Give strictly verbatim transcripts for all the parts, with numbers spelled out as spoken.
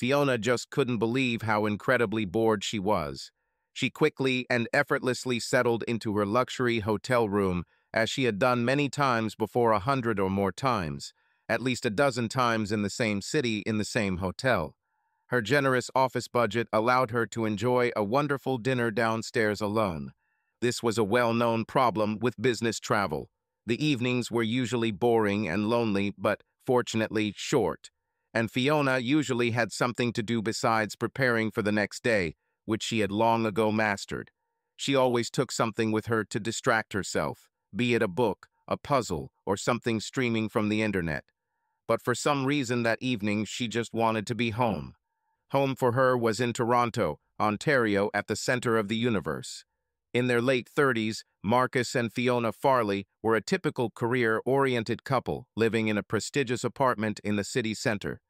Fiona just couldn't believe how incredibly bored she was. She quickly and effortlessly settled into her luxury hotel room, as she had done many times before, a hundred or more times, at least a dozen times in the same city in the same hotel. Her generous office budget allowed her to enjoy a wonderful dinner downstairs alone. This was a well-known problem with business travel. The evenings were usually boring and lonely, but fortunately short, and Fiona usually had something to do besides preparing for the next day, which she had long ago mastered. She always took something with her to distract herself, be it a book, a puzzle, or something streaming from the internet. But for some reason that evening she just wanted to be home. Home for her was in Toronto, Ontario, at the center of the universe. In their late thirties, Marcus and Fiona Farley were a typical career-oriented couple living in a prestigious apartment in the city center.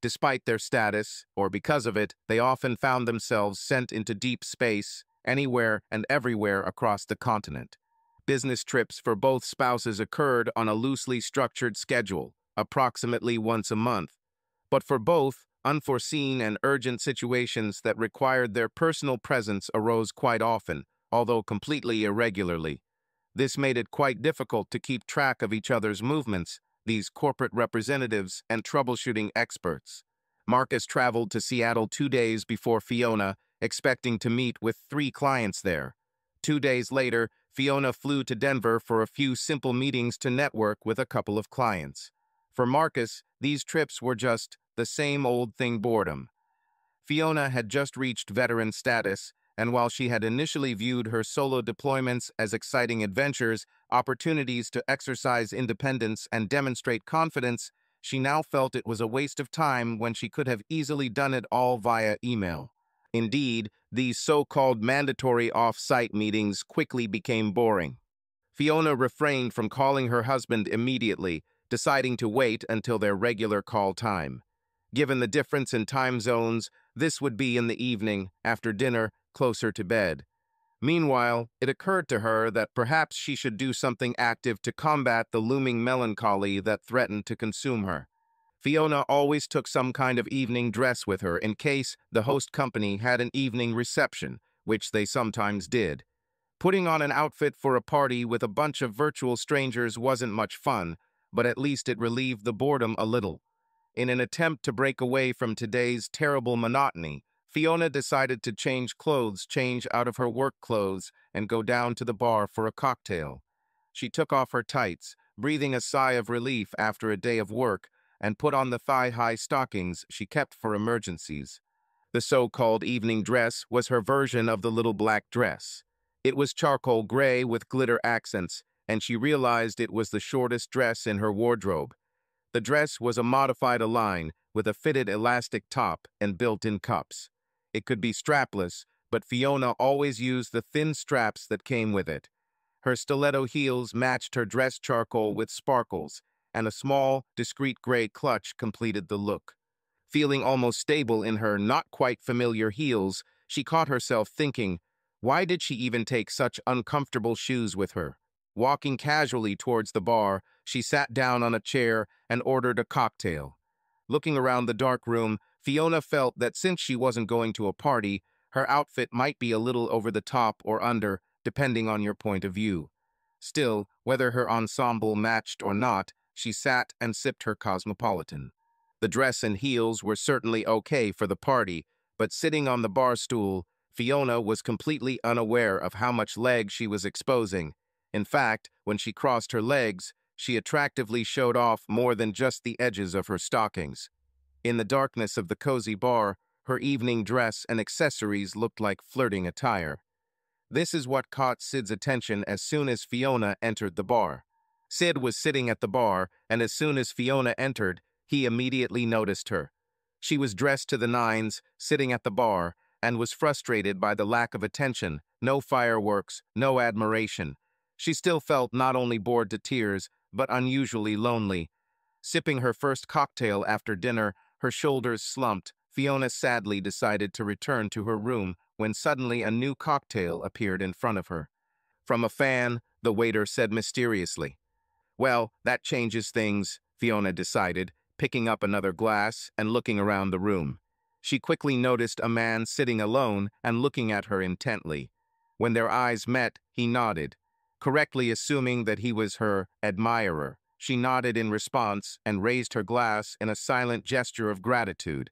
Despite their status, or because of it, they often found themselves sent into deep space, anywhere and everywhere across the continent. Business trips for both spouses occurred on a loosely structured schedule, approximately once a month. But for both, unforeseen and urgent situations that required their personal presence arose quite often, although completely irregularly. This made it quite difficult to keep track of each other's movements, these corporate representatives and troubleshooting experts. Marcus traveled to Seattle two days before Fiona, expecting to meet with three clients there. Two days later, Fiona flew to Denver for a few simple meetings to network with a couple of clients. For Marcus, these trips were just the same old thing, boredom. Fiona had just reached veteran status, and while she had initially viewed her solo deployments as exciting adventures, opportunities to exercise independence and demonstrate confidence, she now felt it was a waste of time when she could have easily done it all via email. Indeed, these so-called mandatory off-site meetings quickly became boring. Fiona refrained from calling her husband immediately, deciding to wait until their regular call time. Given the difference in time zones, this would be in the evening, after dinner, closer to bed. Meanwhile, it occurred to her that perhaps she should do something active to combat the looming melancholy that threatened to consume her. Fiona always took some kind of evening dress with her in case the host company had an evening reception, which they sometimes did. Putting on an outfit for a party with a bunch of virtual strangers wasn't much fun, but at least it relieved the boredom a little. In an attempt to break away from today's terrible monotony, Fiona decided to change clothes, change out of her work clothes, and go down to the bar for a cocktail. She took off her tights, breathing a sigh of relief after a day of work, and put on the thigh-high stockings she kept for emergencies. The so-called evening dress was her version of the little black dress. It was charcoal gray with glitter accents, and she realized it was the shortest dress in her wardrobe. The dress was a modified Align with a fitted elastic top and built-in cups. It could be strapless, but Fiona always used the thin straps that came with it. Her stiletto heels matched her dress charcoal with sparkles, and a small, discreet gray clutch completed the look. Feeling almost stable in her not-quite-familiar heels, she caught herself thinking, why did she even take such uncomfortable shoes with her? Walking casually towards the bar, she sat down on a chair and ordered a cocktail. Looking around the dark room, Fiona felt that since she wasn't going to a party, her outfit might be a little over the top or under, depending on your point of view. Still, whether her ensemble matched or not, she sat and sipped her cosmopolitan. The dress and heels were certainly okay for the party, but sitting on the bar stool, Fiona was completely unaware of how much leg she was exposing. In fact, when she crossed her legs, she attractively showed off more than just the edges of her stockings. In the darkness of the cozy bar, her evening dress and accessories looked like flirting attire. This is what caught Sid's attention as soon as Fiona entered the bar. Sid was sitting at the bar, and as soon as Fiona entered, he immediately noticed her. She was dressed to the nines, sitting at the bar, and was frustrated by the lack of attention, no fireworks, no admiration. She still felt not only bored to tears, but unusually lonely. Sipping her first cocktail after dinner, her shoulders slumped, Fiona sadly decided to return to her room when suddenly a new cocktail appeared in front of her. From a fan, the waiter said mysteriously. Well, that changes things, Fiona decided, picking up another glass and looking around the room. She quickly noticed a man sitting alone and looking at her intently. When their eyes met, he nodded, correctly assuming that he was her admirer. She nodded in response and raised her glass in a silent gesture of gratitude.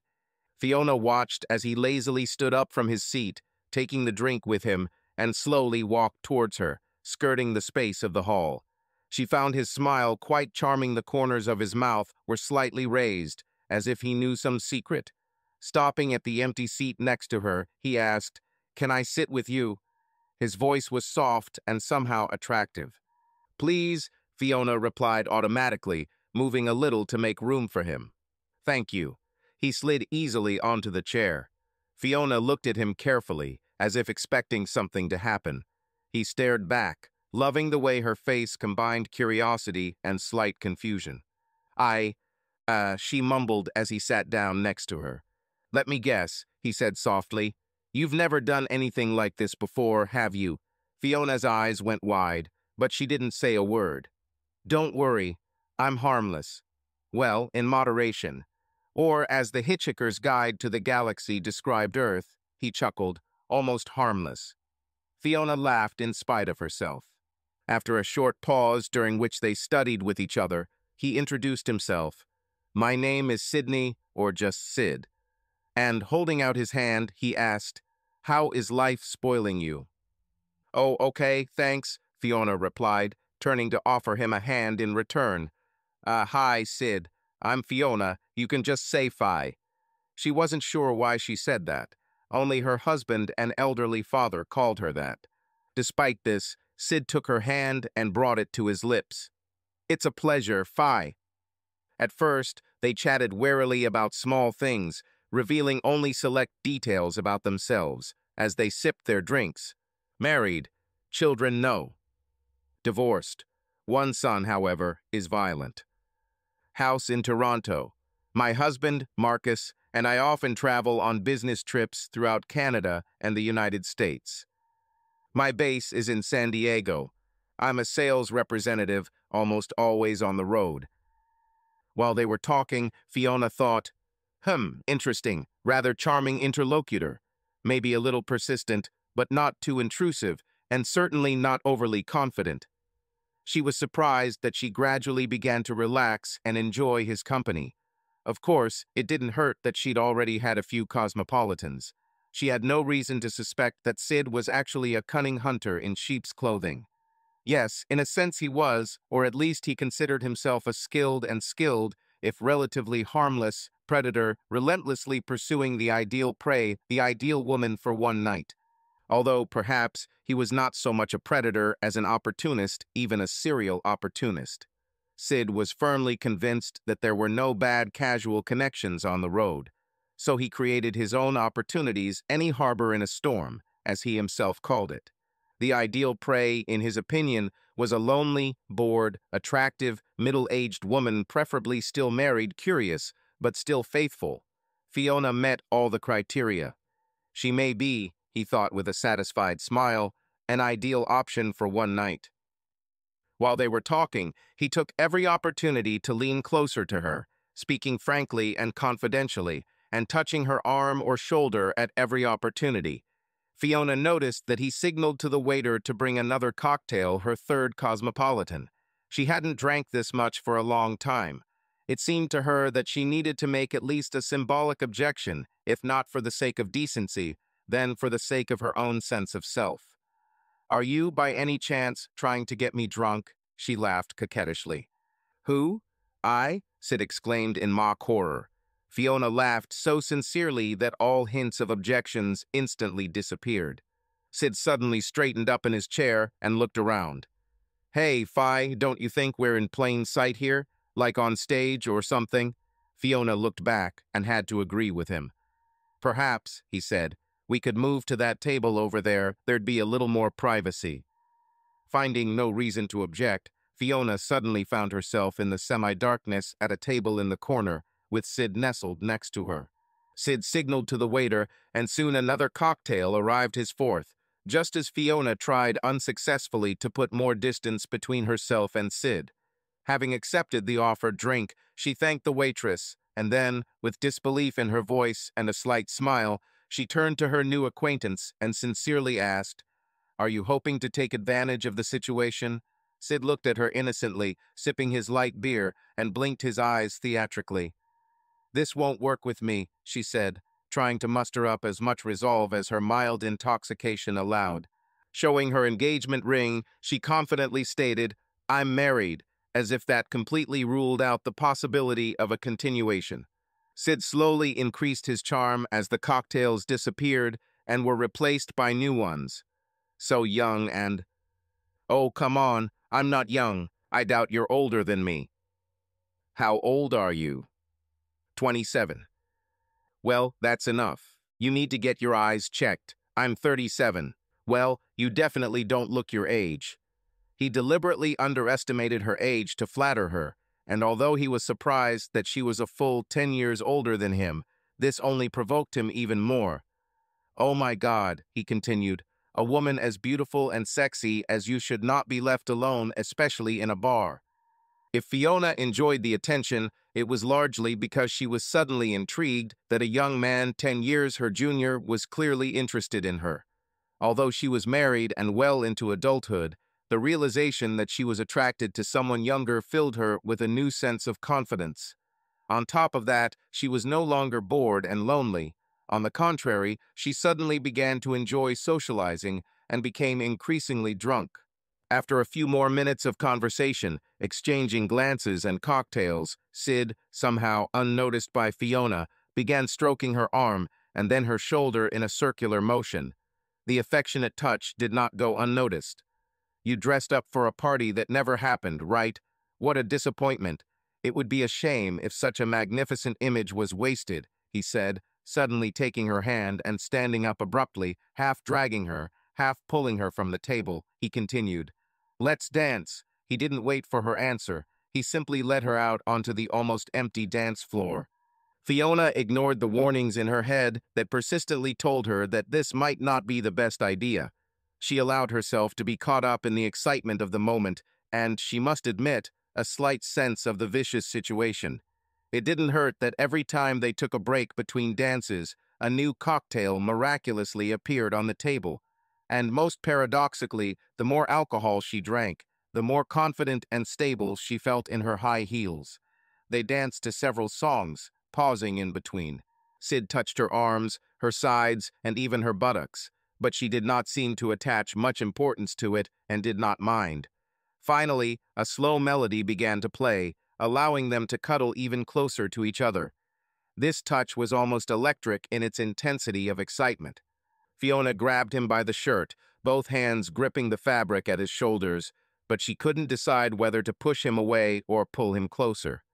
Fiona watched as he lazily stood up from his seat, taking the drink with him, and slowly walked towards her, skirting the space of the hall. She found his smile quite charming. The corners of his mouth were slightly raised, as if he knew some secret. Stopping at the empty seat next to her, he asked, "Can I sit with you?" His voice was soft and somehow attractive. "Please," Fiona replied automatically, moving a little to make room for him. "Thank you." He slid easily onto the chair. Fiona looked at him carefully, as if expecting something to happen. He stared back, loving the way her face combined curiosity and slight confusion. I, uh, she mumbled as he sat down next to her. "Let me guess," he said softly. "You've never done anything like this before, have you?" Fiona's eyes went wide, but she didn't say a word. "Don't worry, I'm harmless. Well, in moderation." Or, as the Hitchhiker's Guide to the Galaxy described Earth, he chuckled, "almost harmless." Fiona laughed in spite of herself. After a short pause during which they studied with each other, he introduced himself. "My name is Sydney, or just Sid." And, holding out his hand, he asked, "How is life spoiling you?" "Oh, okay, thanks," Fiona replied, turning to offer him a hand in return. Uh, hi, Sid. I'm Fiona. You can just say Fi." She wasn't sure why she said that. Only her husband and elderly father called her that. Despite this, Sid took her hand and brought it to his lips. "It's a pleasure, Fi." At first, they chatted warily about small things, revealing only select details about themselves, as they sipped their drinks. Married. Children, no. Divorced. One son, however, is violent. House in Toronto. My husband, Marcus, and I often travel on business trips throughout Canada and the United States. My base is in San Diego. I'm a sales representative, almost always on the road. While they were talking, Fiona thought, hmm, interesting, rather charming interlocutor. Maybe a little persistent, but not too intrusive, and certainly not overly confident. She was surprised that she gradually began to relax and enjoy his company. Of course, it didn't hurt that she'd already had a few cosmopolitans. She had no reason to suspect that Sid was actually a cunning hunter in sheep's clothing. Yes, in a sense he was, or at least he considered himself a skilled and skilled, if relatively harmless, predator, relentlessly pursuing the ideal prey, the ideal woman for one night. Although, perhaps, he was not so much a predator as an opportunist, even a serial opportunist. Sid was firmly convinced that there were no bad casual connections on the road, so he created his own opportunities, any harbor in a storm, as he himself called it. The ideal prey, in his opinion, was a lonely, bored, attractive, middle-aged woman, preferably still married, curious, but still faithful. Fiona met all the criteria. She may be, he thought with a satisfied smile, an ideal option for one night. While they were talking, he took every opportunity to lean closer to her, speaking frankly and confidentially, and touching her arm or shoulder at every opportunity. Fiona noticed that he signaled to the waiter to bring another cocktail, her third cosmopolitan. She hadn't drank this much for a long time. It seemed to her that she needed to make at least a symbolic objection, if not for the sake of decency, then for the sake of her own sense of self. "Are you, by any chance, trying to get me drunk?" she laughed coquettishly. "Who? I?" Sid exclaimed in mock horror. Fiona laughed so sincerely that all hints of objections instantly disappeared. Sid suddenly straightened up in his chair and looked around. "Hey, Fi, don't you think we're in plain sight here? Like on stage or something?" Fiona looked back and had to agree with him. "Perhaps," he said. "We could move to that table over there, there'd be a little more privacy." Finding no reason to object, Fiona suddenly found herself in the semi-darkness at a table in the corner, with Sid nestled next to her. Sid signaled to the waiter, and soon another cocktail arrived, his fourth, just as Fiona tried unsuccessfully to put more distance between herself and Sid. Having accepted the offered drink, she thanked the waitress, and then, with disbelief in her voice and a slight smile, she turned to her new acquaintance and sincerely asked, "Are you hoping to take advantage of the situation?" Sid looked at her innocently, sipping his light beer, and blinked his eyes theatrically. "This won't work with me," she said, trying to muster up as much resolve as her mild intoxication allowed. Showing her engagement ring, she confidently stated, "I'm married," as if that completely ruled out the possibility of a continuation. Sid slowly increased his charm as the cocktails disappeared and were replaced by new ones. "So young and—" "Oh, come on, I'm not young. I doubt you're older than me." "How old are you?" twenty-seven. "Well, that's enough. You need to get your eyes checked. I'm thirty-seven. Well, you definitely don't look your age." He deliberately underestimated her age to flatter her, and although he was surprised that she was a full ten years older than him, this only provoked him even more. "Oh my God," he continued, "a woman as beautiful and sexy as you should not be left alone, especially in a bar." If Fiona enjoyed the attention, it was largely because she was suddenly intrigued that a young man ten years her junior was clearly interested in her. Although she was married and well into adulthood, the realization that she was attracted to someone younger filled her with a new sense of confidence. On top of that, she was no longer bored and lonely. On the contrary, she suddenly began to enjoy socializing and became increasingly drunk. After a few more minutes of conversation, exchanging glances and cocktails, Sid, somehow unnoticed by Fiona, began stroking her arm and then her shoulder in a circular motion. The affectionate touch did not go unnoticed. "You dressed up for a party that never happened, right? What a disappointment. It would be a shame if such a magnificent image was wasted," he said, suddenly taking her hand and standing up abruptly, half dragging her, half pulling her from the table. He continued, "Let's dance." He didn't wait for her answer. He simply led her out onto the almost empty dance floor. Fiona ignored the warnings in her head that persistently told her that this might not be the best idea. She allowed herself to be caught up in the excitement of the moment and, she must admit, a slight sense of the vicious situation. It didn't hurt that every time they took a break between dances, a new cocktail miraculously appeared on the table. And most paradoxically, the more alcohol she drank, the more confident and stable she felt in her high heels. They danced to several songs, pausing in between. Sid touched her arms, her sides, and even her buttocks, but she did not seem to attach much importance to it and did not mind. Finally, a slow melody began to play, allowing them to cuddle even closer to each other. This touch was almost electric in its intensity of excitement. Fiona grabbed him by the shirt, both hands gripping the fabric at his shoulders, but she couldn't decide whether to push him away or pull him closer.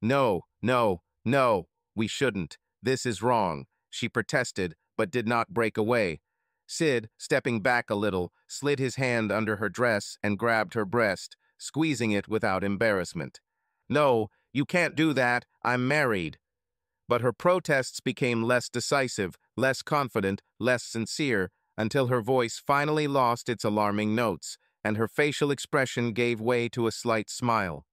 "No, no, no, we shouldn't. This is wrong," she protested, but did not break away. Sid, stepping back a little, slid his hand under her dress and grabbed her breast, squeezing it without embarrassment. "No, you can't do that. I'm married." But her protests became less decisive, less confident, less sincere, until her voice finally lost its alarming notes, and her facial expression gave way to a slight smile.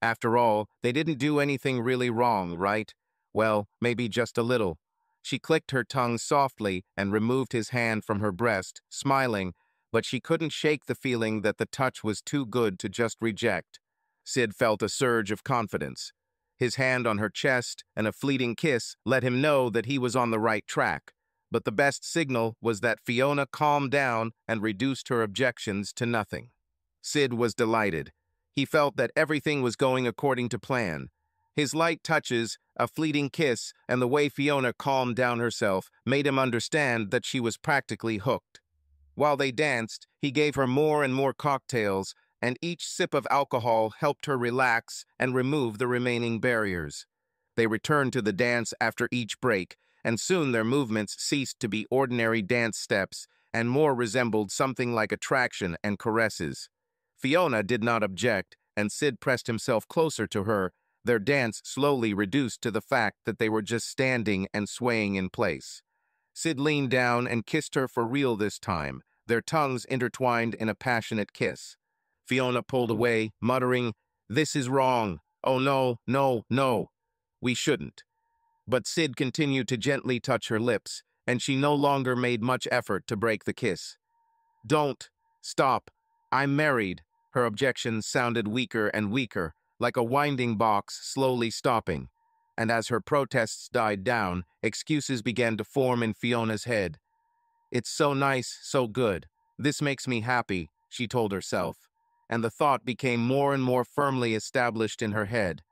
After all, they didn't do anything really wrong, right? Well, maybe just a little. She clicked her tongue softly and removed his hand from her breast, smiling, but she couldn't shake the feeling that the touch was too good to just reject. Sid felt a surge of confidence. His hand on her chest and a fleeting kiss let him know that he was on the right track, but the best signal was that Fiona calmed down and reduced her objections to nothing. Sid was delighted. He felt that everything was going according to plan. His light touches, a fleeting kiss, and the way Fiona calmed down herself made him understand that she was practically hooked. While they danced, he gave her more and more cocktails, and each sip of alcohol helped her relax and remove the remaining barriers. They returned to the dance after each break, and soon their movements ceased to be ordinary dance steps and more resembled something like attraction and caresses. Fiona did not object, and Sid pressed himself closer to her, their dance slowly reduced to the fact that they were just standing and swaying in place. Sid leaned down and kissed her for real this time, their tongues intertwined in a passionate kiss. Fiona pulled away, muttering, "This is wrong. Oh no, no, no." We shouldn't." But Sid continued to gently touch her lips, and she no longer made much effort to break the kiss. "Don't. Stop. I'm married." Her objections sounded weaker and weaker, like a winding box slowly stopping. And as her protests died down, excuses began to form in Fiona's head. "It's so nice, so good. This makes me happy," she told herself. And the thought became more and more firmly established in her head.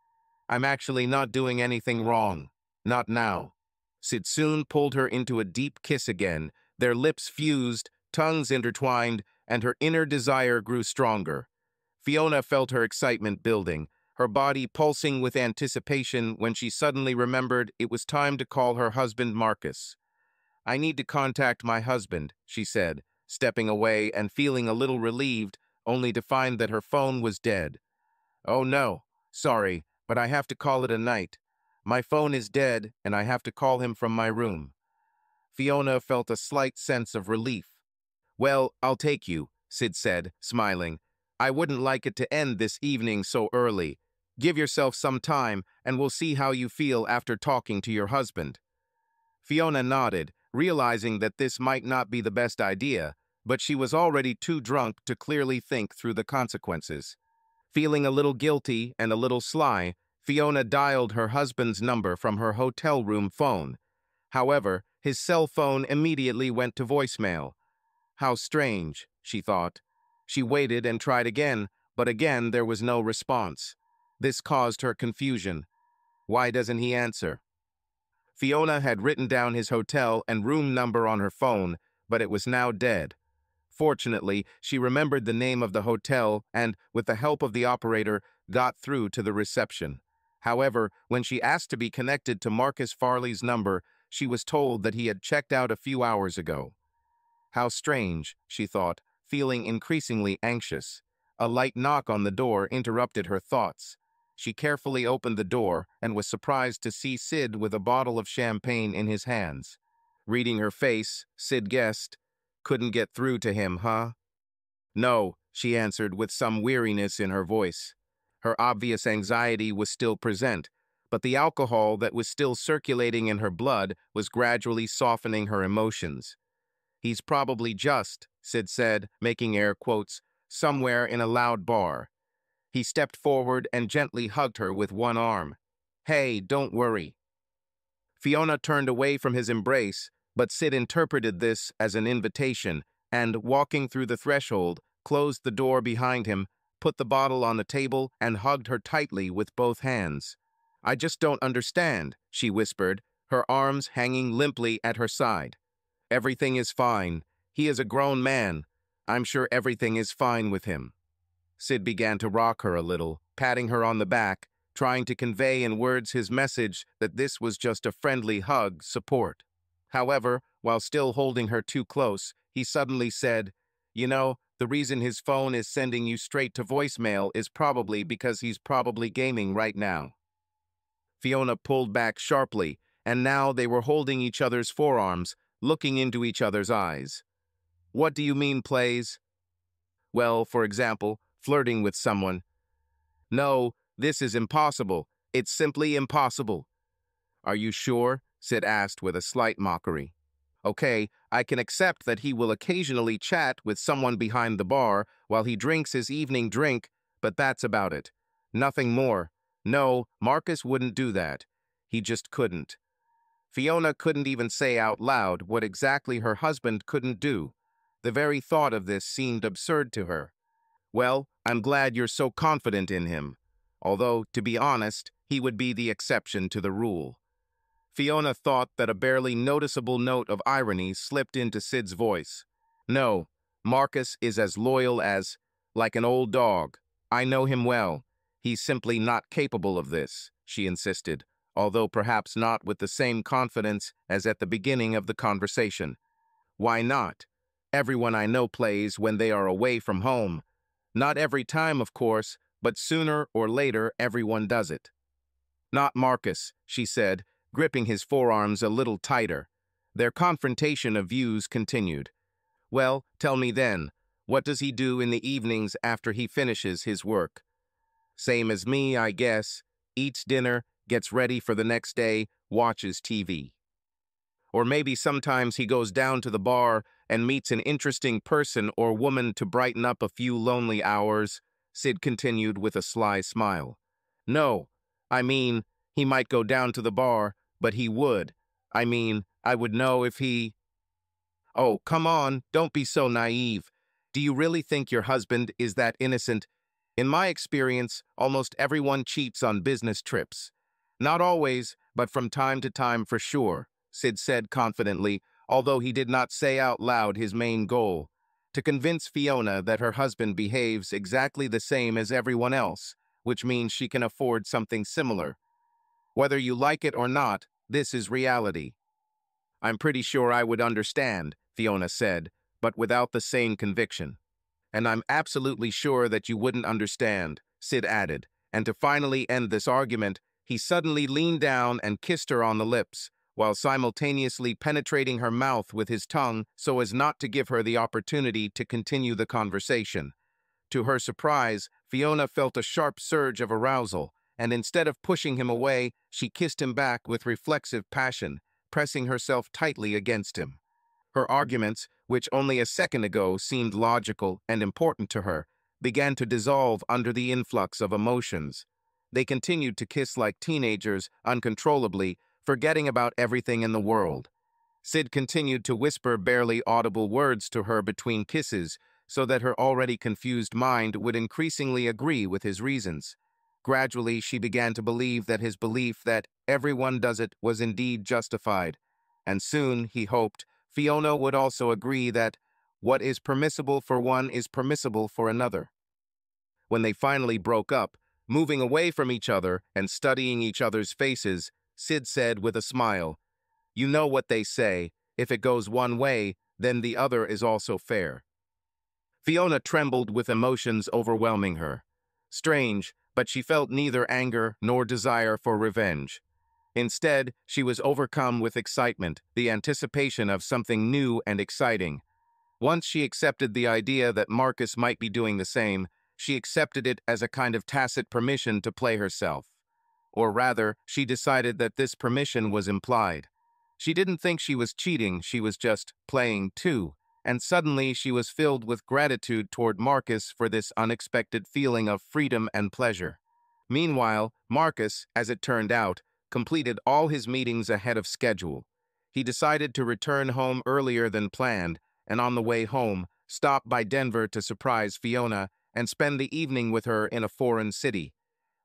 "I'm actually not doing anything wrong. Not now." Sid soon pulled her into a deep kiss again, their lips fused, tongues intertwined, and her inner desire grew stronger. Fiona felt her excitement building, her body pulsing with anticipation when she suddenly remembered it was time to call her husband Marcus. "I need to contact my husband," she said, stepping away and feeling a little relieved, only to find that her phone was dead. "Oh no, sorry, but I have to call it a night. My phone is dead, and I have to call him from my room." Fiona felt a slight sense of relief. "Well, I'll take you," Sid said, smiling. "I wouldn't like it to end this evening so early. Give yourself some time, and we'll see how you feel after talking to your husband." Fiona nodded, realizing that this might not be the best idea, but she was already too drunk to clearly think through the consequences. Feeling a little guilty and a little sly, Fiona dialed her husband's number from her hotel room phone. However, his cell phone immediately went to voicemail. "How strange," she thought. She waited and tried again, but again there was no response. This caused her confusion. Why doesn't he answer? Fiona had written down his hotel and room number on her phone, but it was now dead. Fortunately, she remembered the name of the hotel and, with the help of the operator, got through to the reception. However, when she asked to be connected to Marcus Farley's number, she was told that he had checked out a few hours ago. "How strange," she thought, feeling increasingly anxious. A light knock on the door interrupted her thoughts. She carefully opened the door and was surprised to see Sid with a bottle of champagne in his hands. Reading her face, Sid guessed. "Couldn't get through to him, huh?" "No," she answered with some weariness in her voice. Her obvious anxiety was still present, but the alcohol that was still circulating in her blood was gradually softening her emotions. "He's probably just," Sid said, making air quotes, "somewhere in a loud bar." He stepped forward and gently hugged her with one arm. "Hey, don't worry." Fiona turned away from his embrace, but Sid interpreted this as an invitation and, walking through the threshold, closed the door behind him, put the bottle on the table, and hugged her tightly with both hands. "I just don't understand," she whispered, her arms hanging limply at her side. "Everything is fine. He is a grown man. I'm sure everything is fine with him." Sid began to rock her a little, patting her on the back, trying to convey in words his message that this was just a friendly hug, support. However, while still holding her too close, he suddenly said, "You know, the reason his phone is sending you straight to voicemail is probably because he's probably gaming right now." Fiona pulled back sharply, and now they were holding each other's forearms, looking into each other's eyes. "What do you mean, plays?" "Well, for example, flirting with someone." "No, this is impossible. It's simply impossible." "Are you sure?" Sid asked with a slight mockery. "Okay, I can accept that he will occasionally chat with someone behind the bar while he drinks his evening drink, but that's about it. Nothing more. No, Marcus wouldn't do that. He just couldn't." Fiona couldn't even say out loud what exactly her husband couldn't do. The very thought of this seemed absurd to her. "Well, I'm glad you're so confident in him. Although, to be honest, he would be the exception to the rule." Fiona thought that a barely noticeable note of irony slipped into Sid's voice. "No, Marcus is as loyal as, like an old dog. I know him well. He's simply not capable of this," she insisted, although perhaps not with the same confidence as at the beginning of the conversation. "Why not? Everyone I know plays when they are away from home. Not every time, of course, but sooner or later everyone does it." "Not Marcus," she said, gripping his forearms a little tighter. Their confrontation of views continued. "Well, tell me then, what does he do in the evenings after he finishes his work?" "Same as me, I guess. Eats dinner, gets ready for the next day, watches T V. Or maybe sometimes he goes down to the bar and meets an interesting person or woman to brighten up a few lonely hours, Sid continued with a sly smile. No, I mean, he might go down to the bar, but he would. I mean, I would know if he... Oh, come on, don't be so naive. Do you really think your husband is that innocent? In my experience, almost everyone cheats on business trips. Not always, but from time to time for sure, Sid said confidently, although he did not say out loud his main goal, to convince Fiona that her husband behaves exactly the same as everyone else, which means she can afford something similar. Whether you like it or not, this is reality. I'm pretty sure I would understand, Fiona said, but without the same conviction. And I'm absolutely sure that you wouldn't understand, Sid added, and to finally end this argument, he suddenly leaned down and kissed her on the lips, while simultaneously penetrating her mouth with his tongue so as not to give her the opportunity to continue the conversation. To her surprise, Fiona felt a sharp surge of arousal, and instead of pushing him away, she kissed him back with reflexive passion, pressing herself tightly against him. Her arguments, which only a second ago seemed logical and important to her, began to dissolve under the influx of emotions. They continued to kiss like teenagers, uncontrollably, forgetting about everything in the world. Sid continued to whisper barely audible words to her between kisses, so that her already confused mind would increasingly agree with his reasons. Gradually, she began to believe that his belief that everyone does it was indeed justified, and soon, he hoped, Fiona would also agree that what is permissible for one is permissible for another. When they finally broke up, moving away from each other and studying each other's faces, Sid said with a smile, "You know what they say, if it goes one way, then the other is also fair." Fiona trembled with emotions overwhelming her. Strange, but she felt neither anger nor desire for revenge. Instead, she was overcome with excitement, the anticipation of something new and exciting. Once she accepted the idea that Marcus might be doing the same, she accepted it as a kind of tacit permission to play herself. Or rather, she decided that this permission was implied. She didn't think she was cheating, she was just playing too, and suddenly she was filled with gratitude toward Marcus for this unexpected feeling of freedom and pleasure. Meanwhile, Marcus, as it turned out, completed all his meetings ahead of schedule. He decided to return home earlier than planned, and on the way home, stopped by Denver to surprise Fiona and spend the evening with her in a foreign city.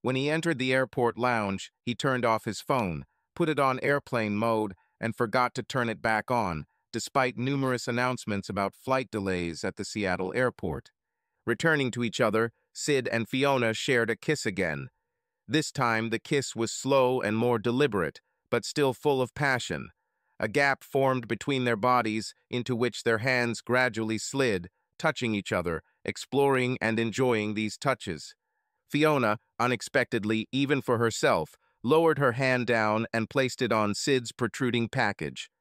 When he entered the airport lounge, he turned off his phone, put it on airplane mode, and forgot to turn it back on, despite numerous announcements about flight delays at the Seattle airport. Returning to each other, Sid and Fiona shared a kiss again. This time, the kiss was slow and more deliberate, but still full of passion. A gap formed between their bodies, into which their hands gradually slid, touching each other, exploring and enjoying these touches. Fiona, unexpectedly even for herself, lowered her hand down and placed it on Sid's protruding package.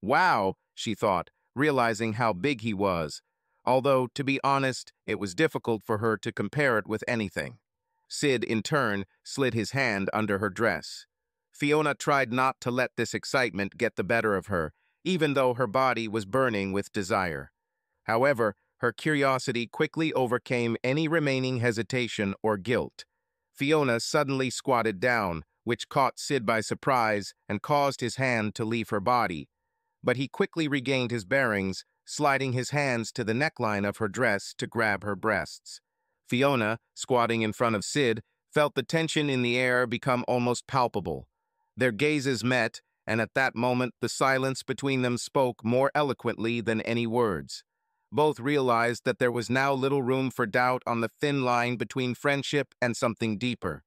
Wow, she thought, realizing how big he was, although, to be honest, it was difficult for her to compare it with anything. Sid, in turn, slid his hand under her dress. Fiona tried not to let this excitement get the better of her, even though her body was burning with desire. However, her curiosity quickly overcame any remaining hesitation or guilt. Fiona suddenly squatted down, which caught Sid by surprise and caused his hand to leave her body. But he quickly regained his bearings, sliding his hands to the neckline of her dress to grab her breasts. Fiona, squatting in front of Sid, felt the tension in the air become almost palpable. Their gazes met, and at that moment the silence between them spoke more eloquently than any words. Both realized that there was now little room for doubt on the thin line between friendship and something deeper.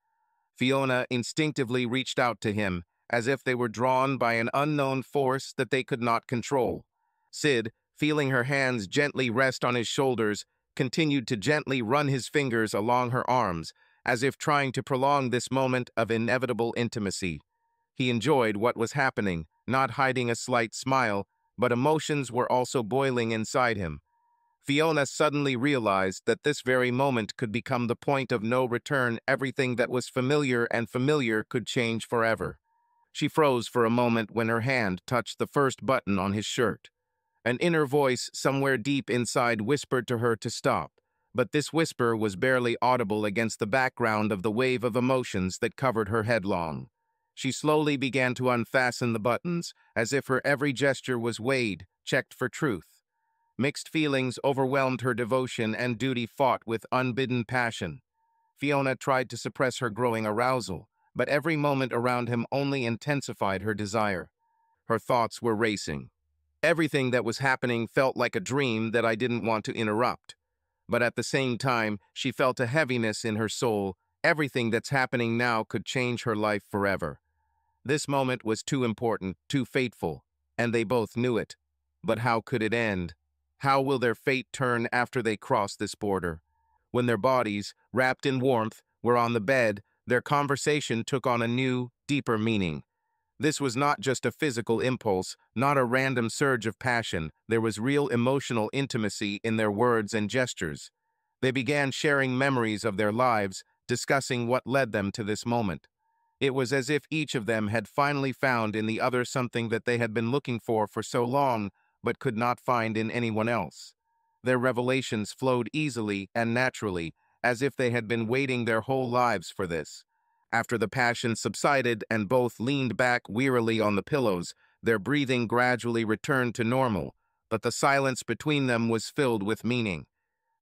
Fiona instinctively reached out to him, as if they were drawn by an unknown force that they could not control. Sid, feeling her hands gently rest on his shoulders, continued to gently run his fingers along her arms, as if trying to prolong this moment of inevitable intimacy. He enjoyed what was happening, not hiding a slight smile, but emotions were also boiling inside him. Fiona suddenly realized that this very moment could become the point of no return. Everything that was familiar and familiar could change forever. She froze for a moment when her hand touched the first button on his shirt. An inner voice somewhere deep inside whispered to her to stop, but this whisper was barely audible against the background of the wave of emotions that covered her headlong. She slowly began to unfasten the buttons, as if her every gesture was weighed, checked for truth. Mixed feelings overwhelmed her. Devotion and duty fought with unbidden passion. Fiona tried to suppress her growing arousal, but every moment around him only intensified her desire. Her thoughts were racing. Everything that was happening felt like a dream that I didn't want to interrupt. But at the same time, she felt a heaviness in her soul. Everything that's happening now could change her life forever. This moment was too important, too fateful, and they both knew it. But how could it end? How will their fate turn after they cross this border? When their bodies, wrapped in warmth, were on the bed, their conversation took on a new, deeper meaning. This was not just a physical impulse, not a random surge of passion. There was real emotional intimacy in their words and gestures. They began sharing memories of their lives, discussing what led them to this moment. It was as if each of them had finally found in the other something that they had been looking for for so long, but could not find in anyone else. Their revelations flowed easily and naturally, as if they had been waiting their whole lives for this. After the passion subsided and both leaned back wearily on the pillows, their breathing gradually returned to normal, but the silence between them was filled with meaning.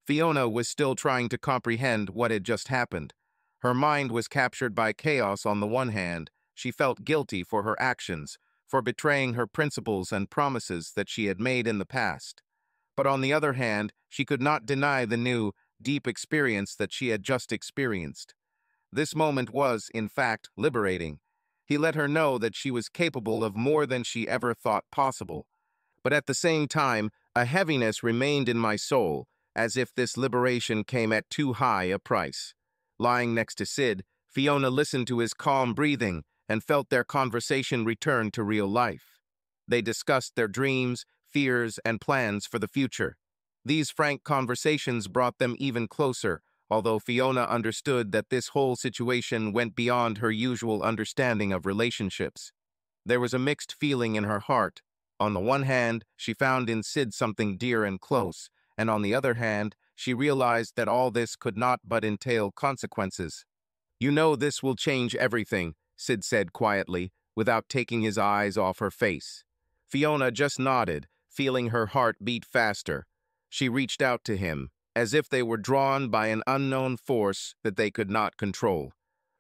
Fiona was still trying to comprehend what had just happened. Her mind was captured by chaos. On the one hand, she felt guilty for her actions, for betraying her principles and promises that she had made in the past. But on the other hand, she could not deny the new, deep experience that she had just experienced. This moment was, in fact, liberating. He let her know that she was capable of more than she ever thought possible. But at the same time, a heaviness remained in my soul, as if this liberation came at too high a price. Lying next to Sid, Fiona listened to his calm breathing, and felt their conversation return to real life. They discussed their dreams, fears, and plans for the future. These frank conversations brought them even closer, although Fiona understood that this whole situation went beyond her usual understanding of relationships. There was a mixed feeling in her heart. On the one hand, she found in Sid something dear and close, and on the other hand, she realized that all this could not but entail consequences. "You know this will change everything," Sid said quietly, without taking his eyes off her face. Fiona just nodded, feeling her heart beat faster. She reached out to him, as if they were drawn by an unknown force that they could not control.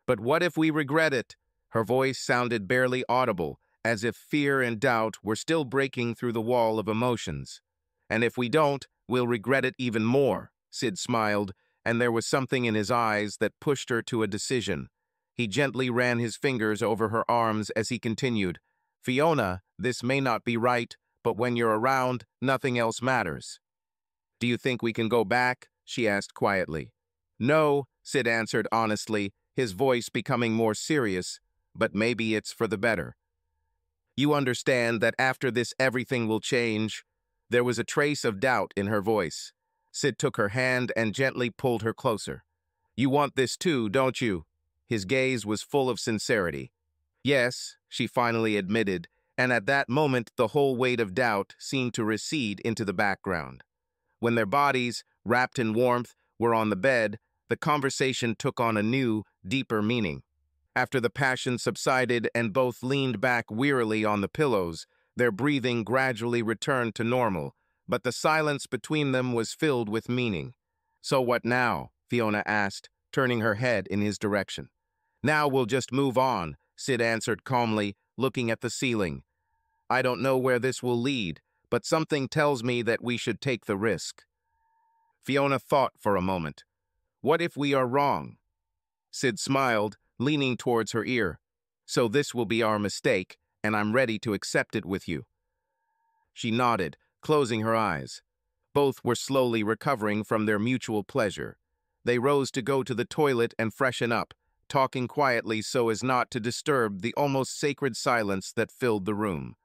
"But what if we regret it?" Her voice sounded barely audible, as if fear and doubt were still breaking through the wall of emotions. "And if we don't, we'll regret it even more," Sid smiled, and there was something in his eyes that pushed her to a decision. He gently ran his fingers over her arms as he continued, "Fiona, this may not be right, but when you're around, nothing else matters." "Do you think we can go back?" she asked quietly. "No," Sid answered honestly, his voice becoming more serious, "but maybe it's for the better. You understand that after this everything will change." There was a trace of doubt in her voice. Sid took her hand and gently pulled her closer. "You want this too, don't you?" His gaze was full of sincerity. "Yes," she finally admitted, and at that moment the whole weight of doubt seemed to recede into the background. When their bodies, wrapped in warmth, were on the bed, the conversation took on a new, deeper meaning. After the passion subsided and both leaned back wearily on the pillows, their breathing gradually returned to normal, but the silence between them was filled with meaning. "So what now?" Fiona asked, turning her head in his direction. "Now we'll just move on," Sid answered calmly, looking at the ceiling. "I don't know where this will lead, but something tells me that we should take the risk." Fiona thought for a moment. "What if we are wrong?" Sid smiled, leaning towards her ear. "So this will be our mistake, and I'm ready to accept it with you." She nodded, closing her eyes. Both were slowly recovering from their mutual pleasure. They rose to go to the toilet and freshen up, talking quietly so as not to disturb the almost sacred silence that filled the room.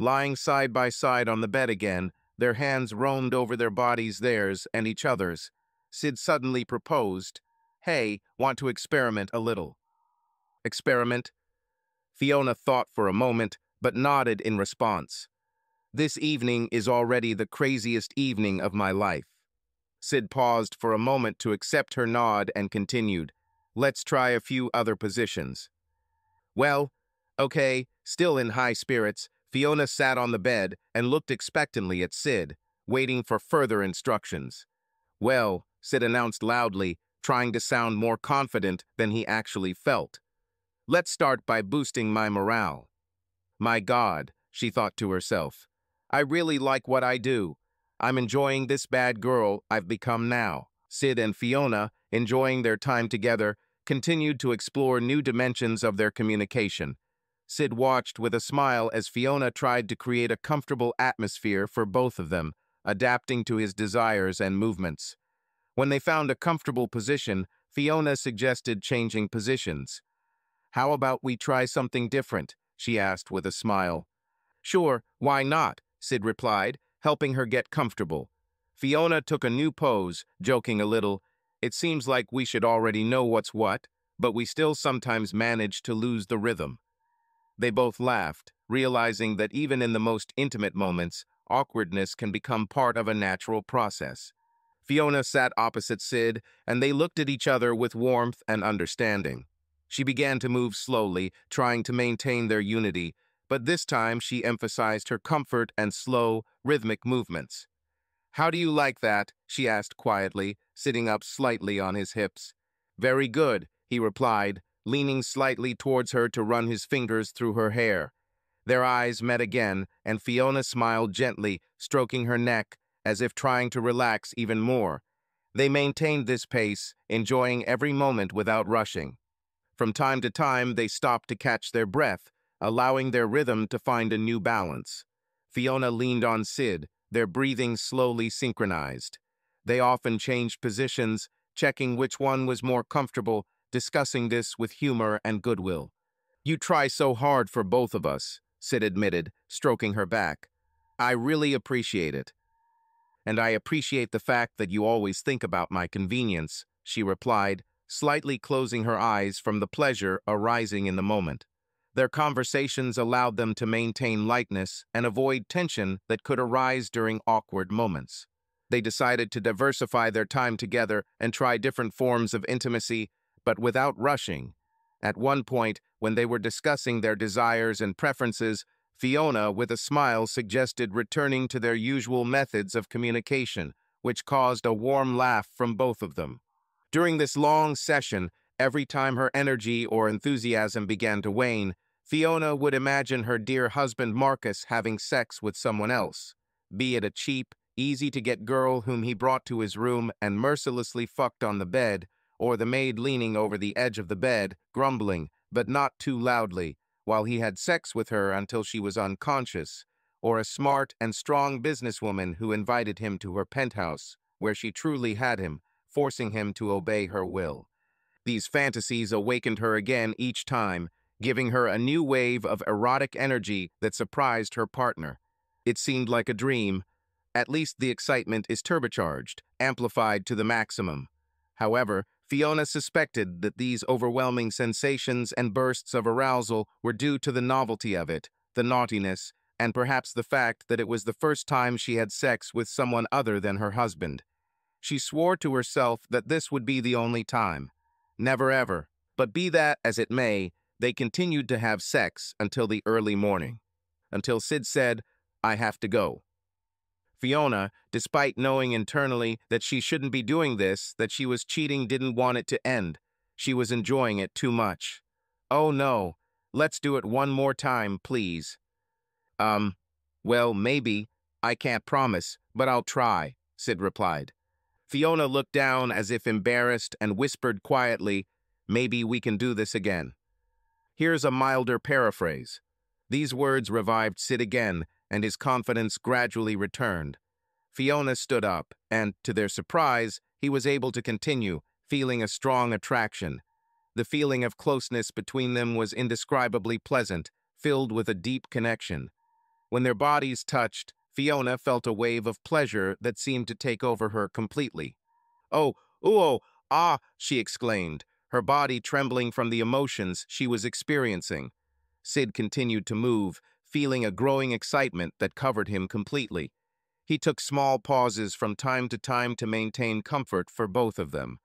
Lying side by side on the bed again, Their hands roamed over their bodies, theirs and each other's. Sid suddenly proposed, "Hey, want to experiment a little?" "Experiment?" Fiona thought for a moment, but nodded in response. "This evening is already the craziest evening of my life." Sid paused for a moment to accept her nod and continued, "Let's try a few other positions." "Well, okay," still in high spirits, Fiona sat on the bed and looked expectantly at Sid, waiting for further instructions. "Well," Sid announced loudly, trying to sound more confident than he actually felt. "Let's start by boosting my morale." My God, she thought to herself. I really like what I do. I'm enjoying this bad girl I've become now. Sid and Fiona, enjoying their time together, continued to explore new dimensions of their communication. Sid watched with a smile as Fiona tried to create a comfortable atmosphere for both of them, adapting to his desires and movements. When they found a comfortable position, Fiona suggested changing positions. "How about we try something different?" she asked with a smile. "Sure, why not?" Sid replied, helping her get comfortable. Fiona took a new pose, joking a little. "It seems like we should already know what's what, but we still sometimes manage to lose the rhythm." They both laughed, realizing that even in the most intimate moments, awkwardness can become part of a natural process. Fiona sat opposite Sid, and they looked at each other with warmth and understanding. She began to move slowly, trying to maintain their unity, but this time she emphasized her comfort and slow, rhythmic movements. "How do you like that?" she asked quietly, sitting up slightly on his hips. "Very good," he replied, leaning slightly towards her to run his fingers through her hair. Their eyes met again, and Fiona smiled gently, stroking her neck, as if trying to relax even more. They maintained this pace, enjoying every moment without rushing. From time to time, they stopped to catch their breath, allowing their rhythm to find a new balance. Fiona leaned on Sid, their breathing slowly synchronized. They often changed positions, checking which one was more comfortable, discussing this with humor and goodwill. "You try so hard for both of us," Sid admitted, stroking her back. "I really appreciate it." "And I appreciate the fact that you always think about my convenience," she replied, slightly closing her eyes from the pleasure arising in the moment. Their conversations allowed them to maintain lightness and avoid tension that could arise during awkward moments. They decided to diversify their time together and try different forms of intimacy, but without rushing. At one point, when they were discussing their desires and preferences, Fiona, with a smile, suggested returning to their usual methods of communication, which caused a warm laugh from both of them. During this long session, every time her energy or enthusiasm began to wane, Fiona would imagine her dear husband Marcus having sex with someone else, be it a cheap, easy-to-get girl whom he brought to his room and mercilessly fucked on the bed, or the maid leaning over the edge of the bed, grumbling, but not too loudly, while he had sex with her until she was unconscious, or a smart and strong businesswoman who invited him to her penthouse, where she truly had him, forcing him to obey her will. These fantasies awakened her again each time, giving her a new wave of erotic energy that surprised her partner. It seemed like a dream. At least the excitement is turbocharged, amplified to the maximum. However, Fiona suspected that these overwhelming sensations and bursts of arousal were due to the novelty of it, the naughtiness, and perhaps the fact that it was the first time she had sex with someone other than her husband. She swore to herself that this would be the only time. Never ever. But be that as it may, they continued to have sex until the early morning. Until Sid said, "I have to go." Fiona, despite knowing internally that she shouldn't be doing this, that she was cheating, didn't want it to end. She was enjoying it too much. "Oh no, let's do it one more time, please." Um, well, maybe. I can't promise, but I'll try," Sid replied. Fiona looked down as if embarrassed and whispered quietly, "Maybe we can do this again." Here's a milder paraphrase. These words revived Sid again, and his confidence gradually returned. Fiona stood up, and, to their surprise, he was able to continue, feeling a strong attraction. The feeling of closeness between them was indescribably pleasant, filled with a deep connection. When their bodies touched, Fiona felt a wave of pleasure that seemed to take over her completely. "Oh, ooh, ah," she exclaimed, her body trembling from the emotions she was experiencing. Sid continued to move, feeling a growing excitement that covered him completely. He took small pauses from time to time to maintain comfort for both of them.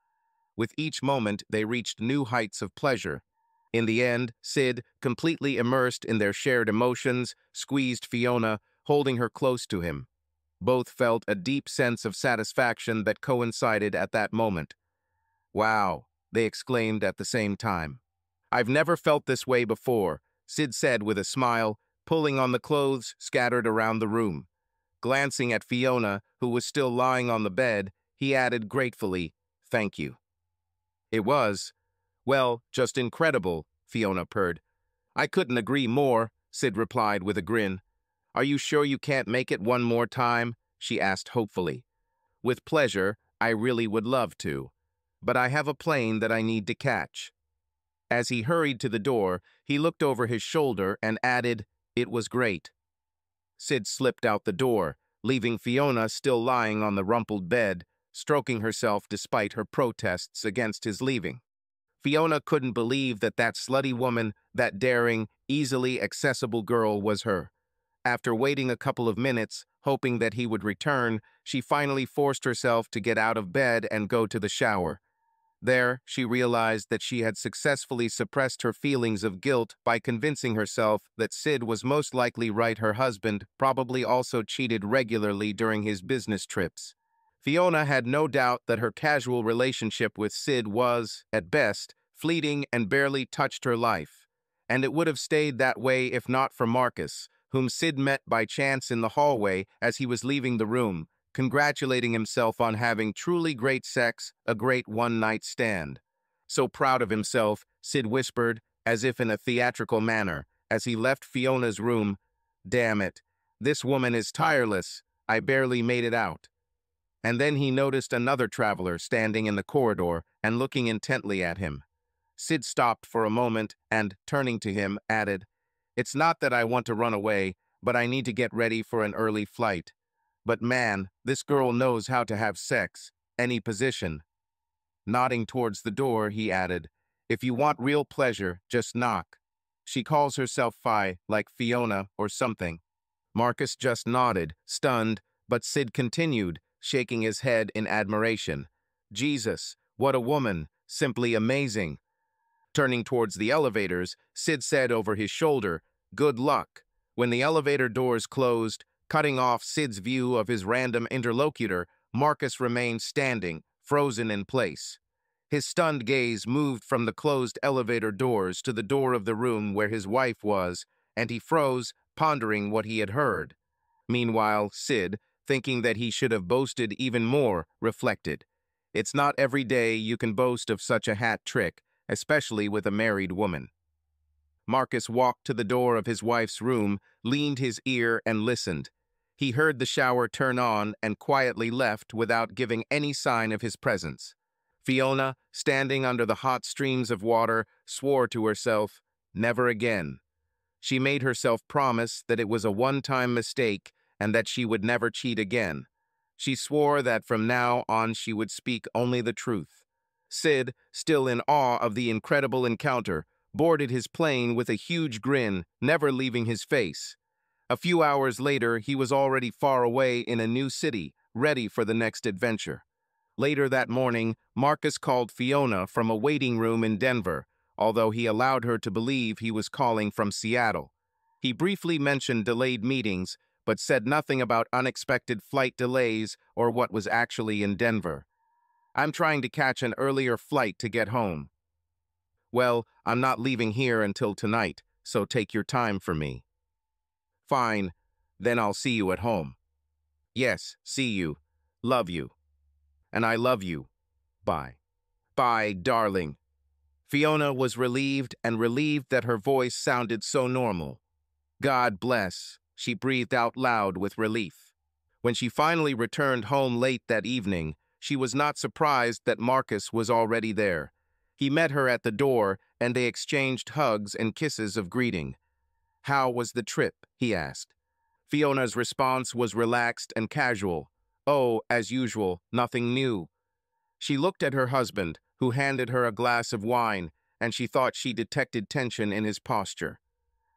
With each moment, they reached new heights of pleasure. In the end, Sid, completely immersed in their shared emotions, squeezed Fiona, holding her close to him. Both felt a deep sense of satisfaction that coincided at that moment. "Wow," they exclaimed at the same time. "I've never felt this way before," Sid said with a smile, pulling on the clothes scattered around the room. Glancing at Fiona, who was still lying on the bed, he added gratefully, "Thank you." "It was, well, just incredible," Fiona purred. "I couldn't agree more," Sid replied with a grin. "Are you sure you can't make it one more time?" she asked hopefully. "With pleasure, I really would love to. But I have a plane that I need to catch." As he hurried to the door, he looked over his shoulder and added, "It was great." Sid slipped out the door, leaving Fiona still lying on the rumpled bed, stroking herself despite her protests against his leaving. Fiona couldn't believe that that slutty woman, that daring, easily accessible girl was her. After waiting a couple of minutes, hoping that he would return, she finally forced herself to get out of bed and go to the shower. There, she realized that she had successfully suppressed her feelings of guilt by convincing herself that Sid was most likely right. Her husband probably also cheated regularly during his business trips. Fiona had no doubt that her casual relationship with Sid was, at best, fleeting and barely touched her life. And it would have stayed that way if not for Marcus, whom Sid met by chance in the hallway as he was leaving the room, congratulating himself on having truly great sex, a great one-night stand. "So proud of himself," Sid whispered, as if in a theatrical manner, as he left Fiona's room. "Damn it, this woman is tireless. I barely made it out." And then he noticed another traveler standing in the corridor and looking intently at him. Sid stopped for a moment and, turning to him, added, "It's not that I want to run away, but I need to get ready for an early flight. But man, this girl knows how to have sex, any position." Nodding towards the door, he added, "If you want real pleasure, just knock. She calls herself Fi, like Fiona or something." Marcus just nodded, stunned, but Sid continued, shaking his head in admiration. Jesus, what a woman, simply amazing. Turning towards the elevators, Sid said over his shoulder, "Good luck," when the elevator doors closed, cutting off Sid's view of his random interlocutor. Marcus remained standing, frozen in place. His stunned gaze moved from the closed elevator doors to the door of the room where his wife was, and he froze, pondering what he had heard. Meanwhile, Sid, thinking that he should have boasted even more, reflected. It's not every day you can boast of such a hat trick, especially with a married woman. Marcus walked to the door of his wife's room, leaned his ear, and listened. He heard the shower turn on and quietly left without giving any sign of his presence. Fiona, standing under the hot streams of water, swore to herself, "Never again." She made herself promise that it was a one-time mistake and that she would never cheat again. She swore that from now on she would speak only the truth. Sid, still in awe of the incredible encounter, boarded his plane with a huge grin, never leaving his face. A few hours later, he was already far away in a new city, ready for the next adventure. Later that morning, Marcus called Fiona from a waiting room in Denver, although he allowed her to believe he was calling from Seattle. He briefly mentioned delayed meetings, but said nothing about unexpected flight delays or what was actually in Denver. "I'm trying to catch an earlier flight to get home." "Well, I'm not leaving here until tonight, so take your time for me." "Fine, then I'll see you at home." "Yes, see you. Love you." "And I love you. Bye." "Bye, darling." Fiona was relieved, and relieved that her voice sounded so normal. "God bless," she breathed out loud with relief. When she finally returned home late that evening, she was not surprised that Marcus was already there. He met her at the door, and they exchanged hugs and kisses of greeting. "How was the trip?" he asked. Fiona's response was relaxed and casual. Oh, as usual, nothing new. She looked at her husband, who handed her a glass of wine, and she thought she detected tension in his posture.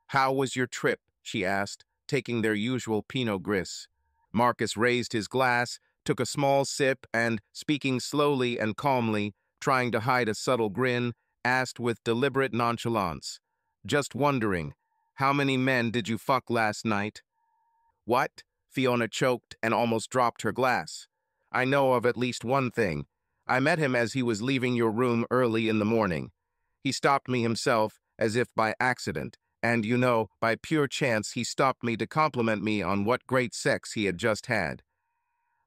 How was your trip? She asked, taking their usual Pinot Gris. Marcus raised his glass, took a small sip, and, speaking slowly and calmly, trying to hide a subtle grin, asked with deliberate nonchalance. Just wondering, how many men did you fuck last night? What? Fiona choked and almost dropped her glass. I know of at least one thing. I met him as he was leaving your room early in the morning. He stopped me himself, as if by accident, and, you know, by pure chance he stopped me to compliment me on what great sex he had just had.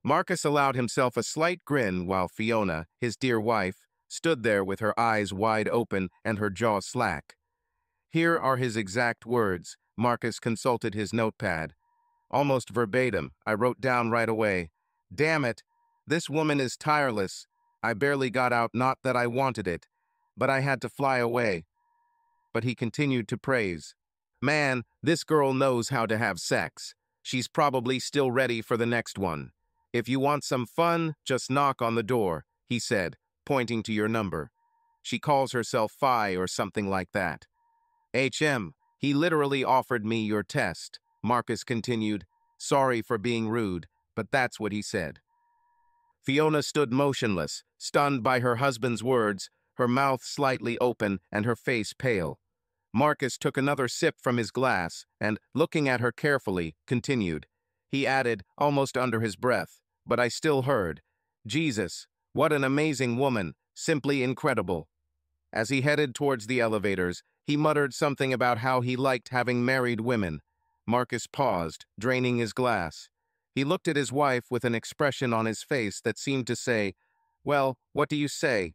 Marcus allowed himself a slight grin while Fiona, his dear wife, stood there with her eyes wide open and her jaw slack. Here are his exact words. Marcus consulted his notepad. Almost verbatim, I wrote down right away. Damn it, this woman is tireless. I barely got out, not that I wanted it, but I had to fly away. But he continued to praise. Man, this girl knows how to have sex. She's probably still ready for the next one. If you want some fun, just knock on the door, he said, pointing to your number. She calls herself Phi or something like that. H M, he literally offered me your test, Marcus continued. Sorry for being rude, but that's what he said. Fiona stood motionless, stunned by her husband's words, her mouth slightly open and her face pale. Marcus took another sip from his glass and, looking at her carefully, continued. He added, almost under his breath, but I still heard, Jesus, what an amazing woman, simply incredible. As he headed towards the elevators, he muttered something about how he liked having married women. Marcus paused, draining his glass. He looked at his wife with an expression on his face that seemed to say, well, what do you say?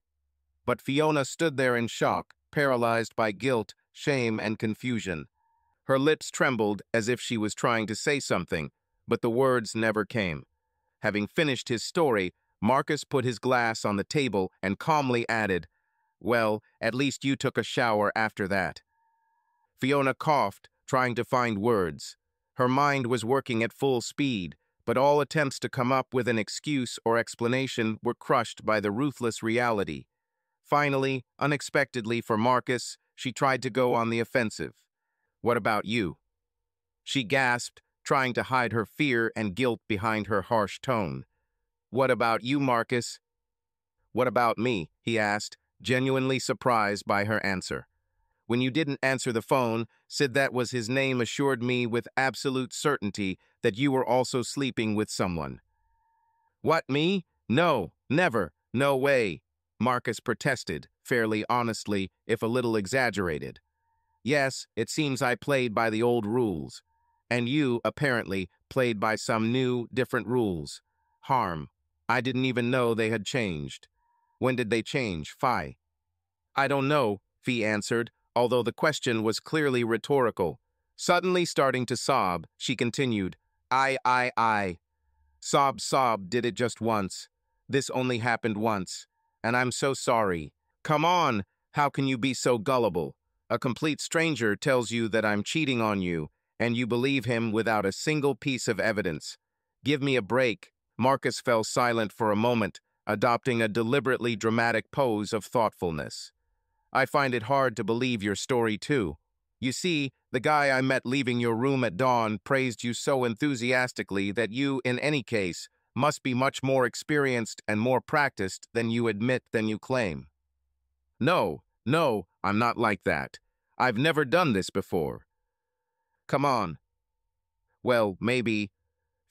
But Fiona stood there in shock, paralyzed by guilt, shame, and confusion. Her lips trembled as if she was trying to say something, but the words never came. Having finished his story, Marcus put his glass on the table and calmly added, well, at least you took a shower after that. Fiona coughed, trying to find words. Her mind was working at full speed, but all attempts to come up with an excuse or explanation were crushed by the ruthless reality. Finally, unexpectedly for Marcus, she tried to go on the offensive. What about you? She gasped, trying to hide her fear and guilt behind her harsh tone. What about you, Marcus? What about me? He asked, genuinely surprised by her answer. When you didn't answer the phone, Sid, that was his name, assured me with absolute certainty that you were also sleeping with someone. What, me? No, never, no way, Marcus protested, fairly honestly, if a little exaggerated. Yes, it seems I played by the old rules. And you, apparently, played by some new, different rules. Harm. I didn't even know they had changed. When did they change, Phi? I don't know, Phi answered, although the question was clearly rhetorical. Suddenly starting to sob, she continued, I, I, I. Sob, sob, did it just once. This only happened once. And I'm so sorry. Come on, how can you be so gullible? A complete stranger tells you that I'm cheating on you, and you believe him without a single piece of evidence. Give me a break. Marcus fell silent for a moment, adopting a deliberately dramatic pose of thoughtfulness. I find it hard to believe your story, too. You see, the guy I met leaving your room at dawn praised you so enthusiastically that you, in any case, must be much more experienced and more practiced than you admit than you claim. No, no, I'm not like that. I've never done this before. Come on. Well, maybe,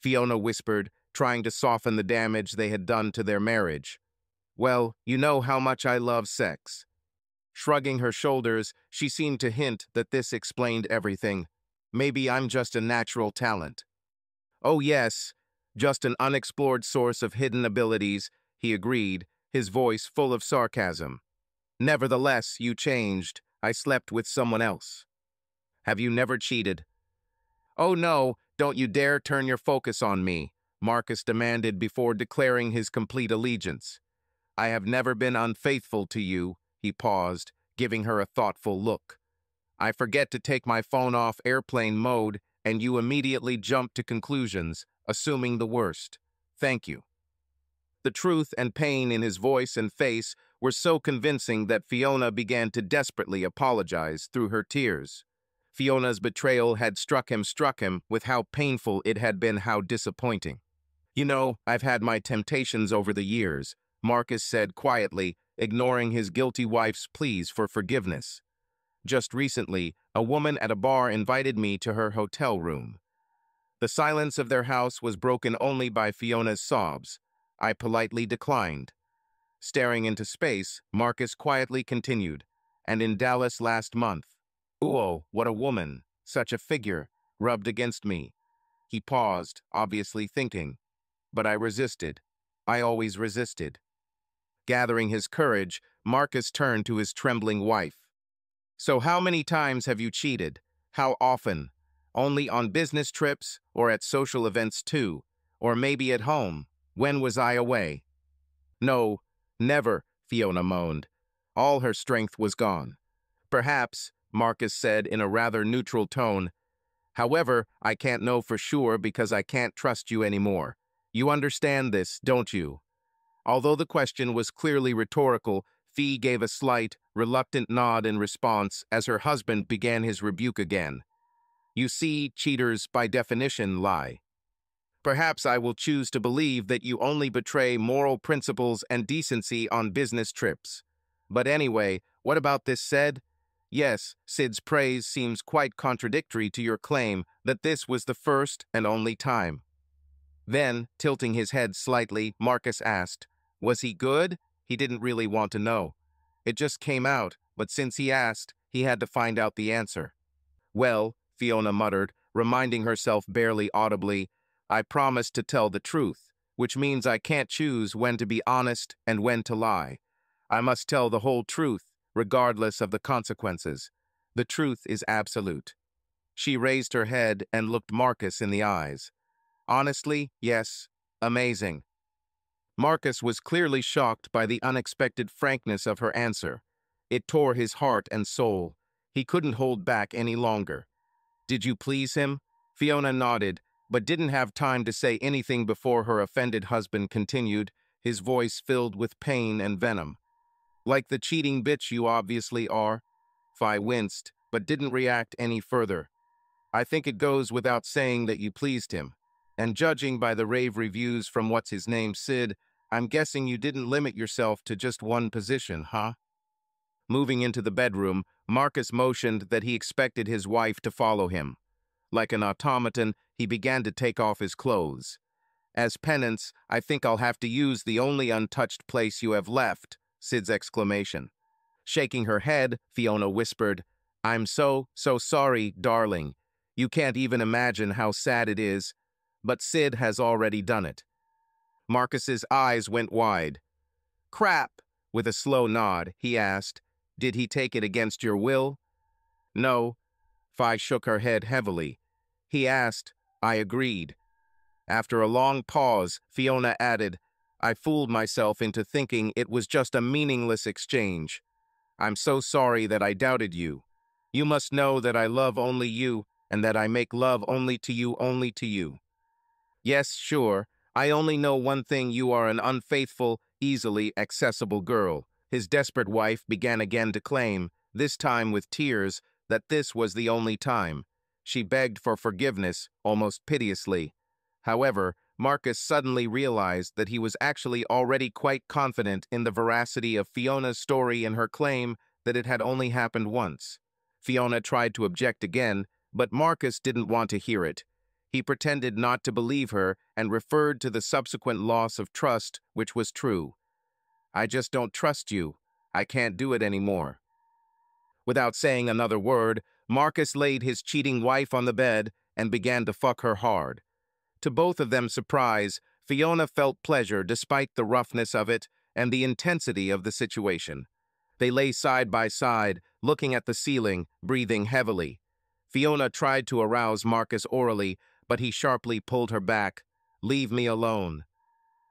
Fiona whispered, trying to soften the damage they had done to their marriage. Well, you know how much I love sex. Shrugging her shoulders, she seemed to hint that this explained everything. Maybe I'm just a natural talent. Oh yes, just an unexplored source of hidden abilities, he agreed, his voice full of sarcasm. Nevertheless, you changed. I slept with someone else. Have you never cheated? Oh no, don't you dare turn your focus on me, Marcus demanded before declaring his complete allegiance. I have never been unfaithful to you, he paused, giving her a thoughtful look. I forget to take my phone off airplane mode and you immediately jump to conclusions, assuming the worst. Thank you. The truth and pain in his voice and face were so convincing that Fiona began to desperately apologize through her tears. Fiona's betrayal had struck him, struck him with how painful it had been, how disappointing. "You know, I've had my temptations over the years," Marcus said quietly, ignoring his guilty wife's pleas for forgiveness. "Just recently, a woman at a bar invited me to her hotel room." The silence of their house was broken only by Fiona's sobs. "I politely declined." Staring into space, Marcus quietly continued, "And in Dallas last month. Ooh, what a woman, such a figure, rubbed against me." He paused, obviously thinking. "But I resisted. I always resisted." Gathering his courage, Marcus turned to his trembling wife. "So how many times have you cheated? How often? Only on business trips, or at social events too, or maybe at home. When was I away?" "No, never," Fiona moaned. All her strength was gone. "Perhaps," Marcus said in a rather neutral tone. "However, I can't know for sure because I can't trust you anymore. You understand this, don't you?" Although the question was clearly rhetorical, Fee gave a slight, reluctant nod in response as her husband began his rebuke again. "You see, cheaters by definition lie. Perhaps I will choose to believe that you only betray moral principles and decency on business trips. But anyway, what about this said? Yes, Sid's praise seems quite contradictory to your claim that this was the first and only time." Then, tilting his head slightly, Marcus asked, "Was he good?" He didn't really want to know. It just came out, but since he asked, he had to find out the answer. "Well," Fiona muttered, reminding herself barely audibly, "I promised to tell the truth, which means I can't choose when to be honest and when to lie. I must tell the whole truth, regardless of the consequences. The truth is absolute." She raised her head and looked Marcus in the eyes. "Honestly, yes, amazing." Marcus was clearly shocked by the unexpected frankness of her answer. It tore his heart and soul. He couldn't hold back any longer. "Did you please him?" Fiona nodded, but didn't have time to say anything before her offended husband continued, his voice filled with pain and venom. "Like the cheating bitch you obviously are." Fi winced, but didn't react any further. "I think it goes without saying that you pleased him. And judging by the rave reviews from what's his name, Sid, I'm guessing you didn't limit yourself to just one position, huh?" Moving into the bedroom, Marcus motioned that he expected his wife to follow him. Like an automaton, he began to take off his clothes. "As penance, I think I'll have to use the only untouched place you have left," Sid's exclamation. Shaking her head, Fiona whispered, "I'm so, so sorry, darling. You can't even imagine how sad it is. But Sid has already done it." Marcus's eyes went wide. "Crap!" With a slow nod, he asked, "Did he take it against your will?" "No." Fi shook her head heavily. "He asked. I agreed." After a long pause, Fiona added, "I fooled myself into thinking it was just a meaningless exchange. I'm so sorry that I doubted you. You must know that I love only you, and that I make love only to you, only to you." "Yes, sure. I only know one thing. You are an unfaithful, easily accessible girl," his desperate wife began again to claim, this time with tears, that this was the only time. She begged for forgiveness, almost piteously. However, Marcus suddenly realized that he was actually already quite confident in the veracity of Fiona's story and her claim that it had only happened once. Fiona tried to object again, but Marcus didn't want to hear it. He pretended not to believe her and referred to the subsequent loss of trust, which was true. "I just don't trust you. I can't do it anymore." Without saying another word, Marcus laid his cheating wife on the bed and began to fuck her hard. To both of them surprise, Fiona felt pleasure despite the roughness of it and the intensity of the situation. They lay side by side, looking at the ceiling, breathing heavily. Fiona tried to arouse Marcus orally, but he sharply pulled her back. "Leave me alone."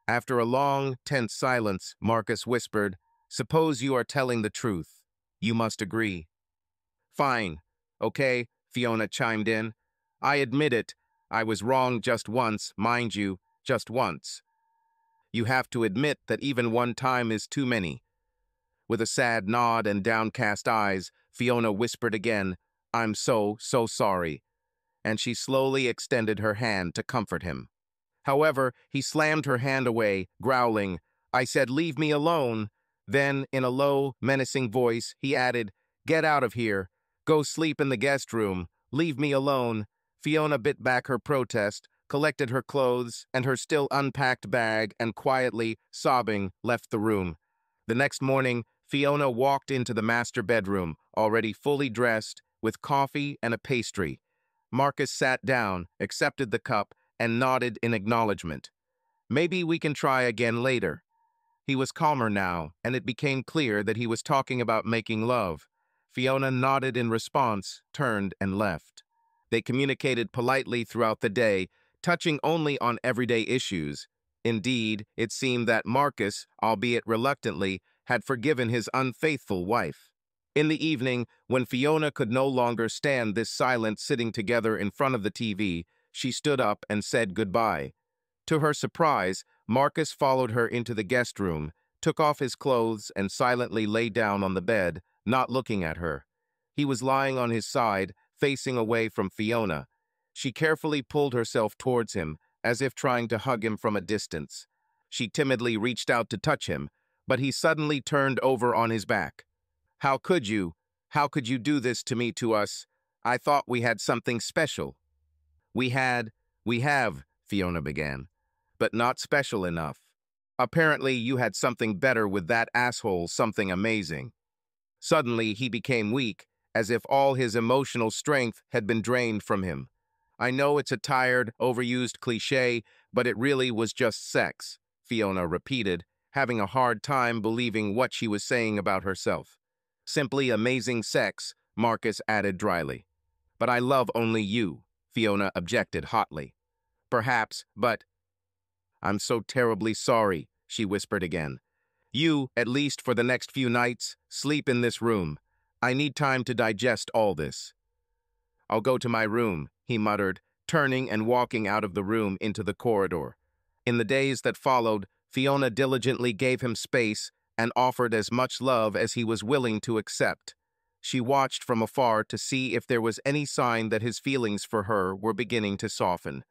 After a long, tense silence, Marcus whispered, "Suppose you are telling the truth. You must agree." "Fine. Okay," Fiona chimed in. I admit it. I was wrong just once, mind you, just once. You have to admit that even one time is too many. With a sad nod and downcast eyes, Fiona whispered again, "I'm so, so sorry," and she slowly extended her hand to comfort him. However, he slammed her hand away, growling, "I said, leave me alone." Then, in a low, menacing voice, he added, "Get out of here. Go sleep in the guest room. Leave me alone." Fiona bit back her protest, collected her clothes and her still unpacked bag, and quietly, sobbing, left the room. The next morning, Fiona walked into the master bedroom, already fully dressed, with coffee and a pastry. Marcus sat down, accepted the cup, and nodded in acknowledgement. "Maybe we can try again later." He was calmer now, and it became clear that he was talking about making love. Fiona nodded in response, turned, and left. They communicated politely throughout the day, touching only on everyday issues. Indeed, it seemed that Marcus, albeit reluctantly, had forgiven his unfaithful wife. In the evening, when Fiona could no longer stand this silent sitting together in front of the T V, she stood up and said goodbye. To her surprise, Marcus followed her into the guest room, took off his clothes, and silently lay down on the bed, not looking at her. He was lying on his side, facing away from Fiona. She carefully pulled herself towards him, as if trying to hug him from a distance. She timidly reached out to touch him, but he suddenly turned over on his back. "How could you? How could you do this to me, to us? I thought we had something special." "We had, we have," Fiona began, "but not special enough. Apparently you had something better with that asshole, something amazing." Suddenly he became weak, as if all his emotional strength had been drained from him. I know it's a tired, overused cliché, but it really was just sex, Fiona repeated, having a hard time believing what she was saying about herself. "Simply amazing sex," Marcus added dryly. "But I love only you," Fiona objected hotly. "Perhaps, but—" "I'm so terribly sorry," she whispered again. "You, at least for the next few nights, sleep in this room. I need time to digest all this." "I'll go to my room," he muttered, turning and walking out of the room into the corridor. In the days that followed, Fiona diligently gave him space and offered as much love as he was willing to accept. She watched from afar to see if there was any sign that his feelings for her were beginning to soften.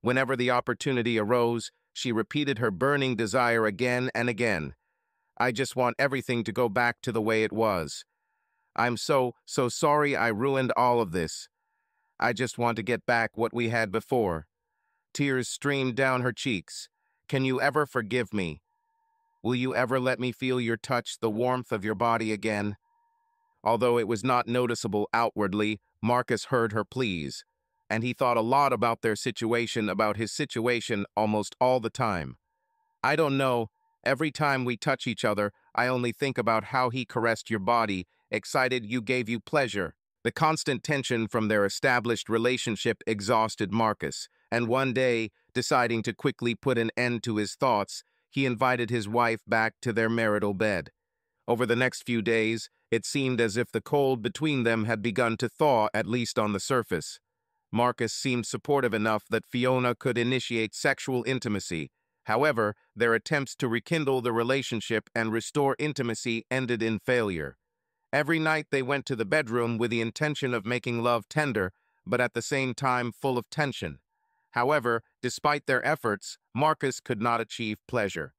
Whenever the opportunity arose, she repeated her burning desire again and again. "I just want everything to go back to the way it was. I'm so, so sorry I ruined all of this. I just want to get back what we had before." Tears streamed down her cheeks. "Can you ever forgive me? Will you ever let me feel your touch, the warmth of your body again?" Although it was not noticeable outwardly, Marcus heard her pleas, and he thought a lot about their situation, about his situation almost all the time. "I don't know. Every time we touch each other, I only think about how he caressed your body, excited you, gave you pleasure." The constant tension from their established relationship exhausted Marcus, and one day, deciding to quickly put an end to his thoughts, he invited his wife back to their marital bed. Over the next few days, it seemed as if the cold between them had begun to thaw, at least on the surface. Marcus seemed supportive enough that Fiona could initiate sexual intimacy. However, their attempts to rekindle the relationship and restore intimacy ended in failure. Every night they went to the bedroom with the intention of making love tender, but at the same time full of tension. However, despite their efforts, Marcus could not achieve pleasure.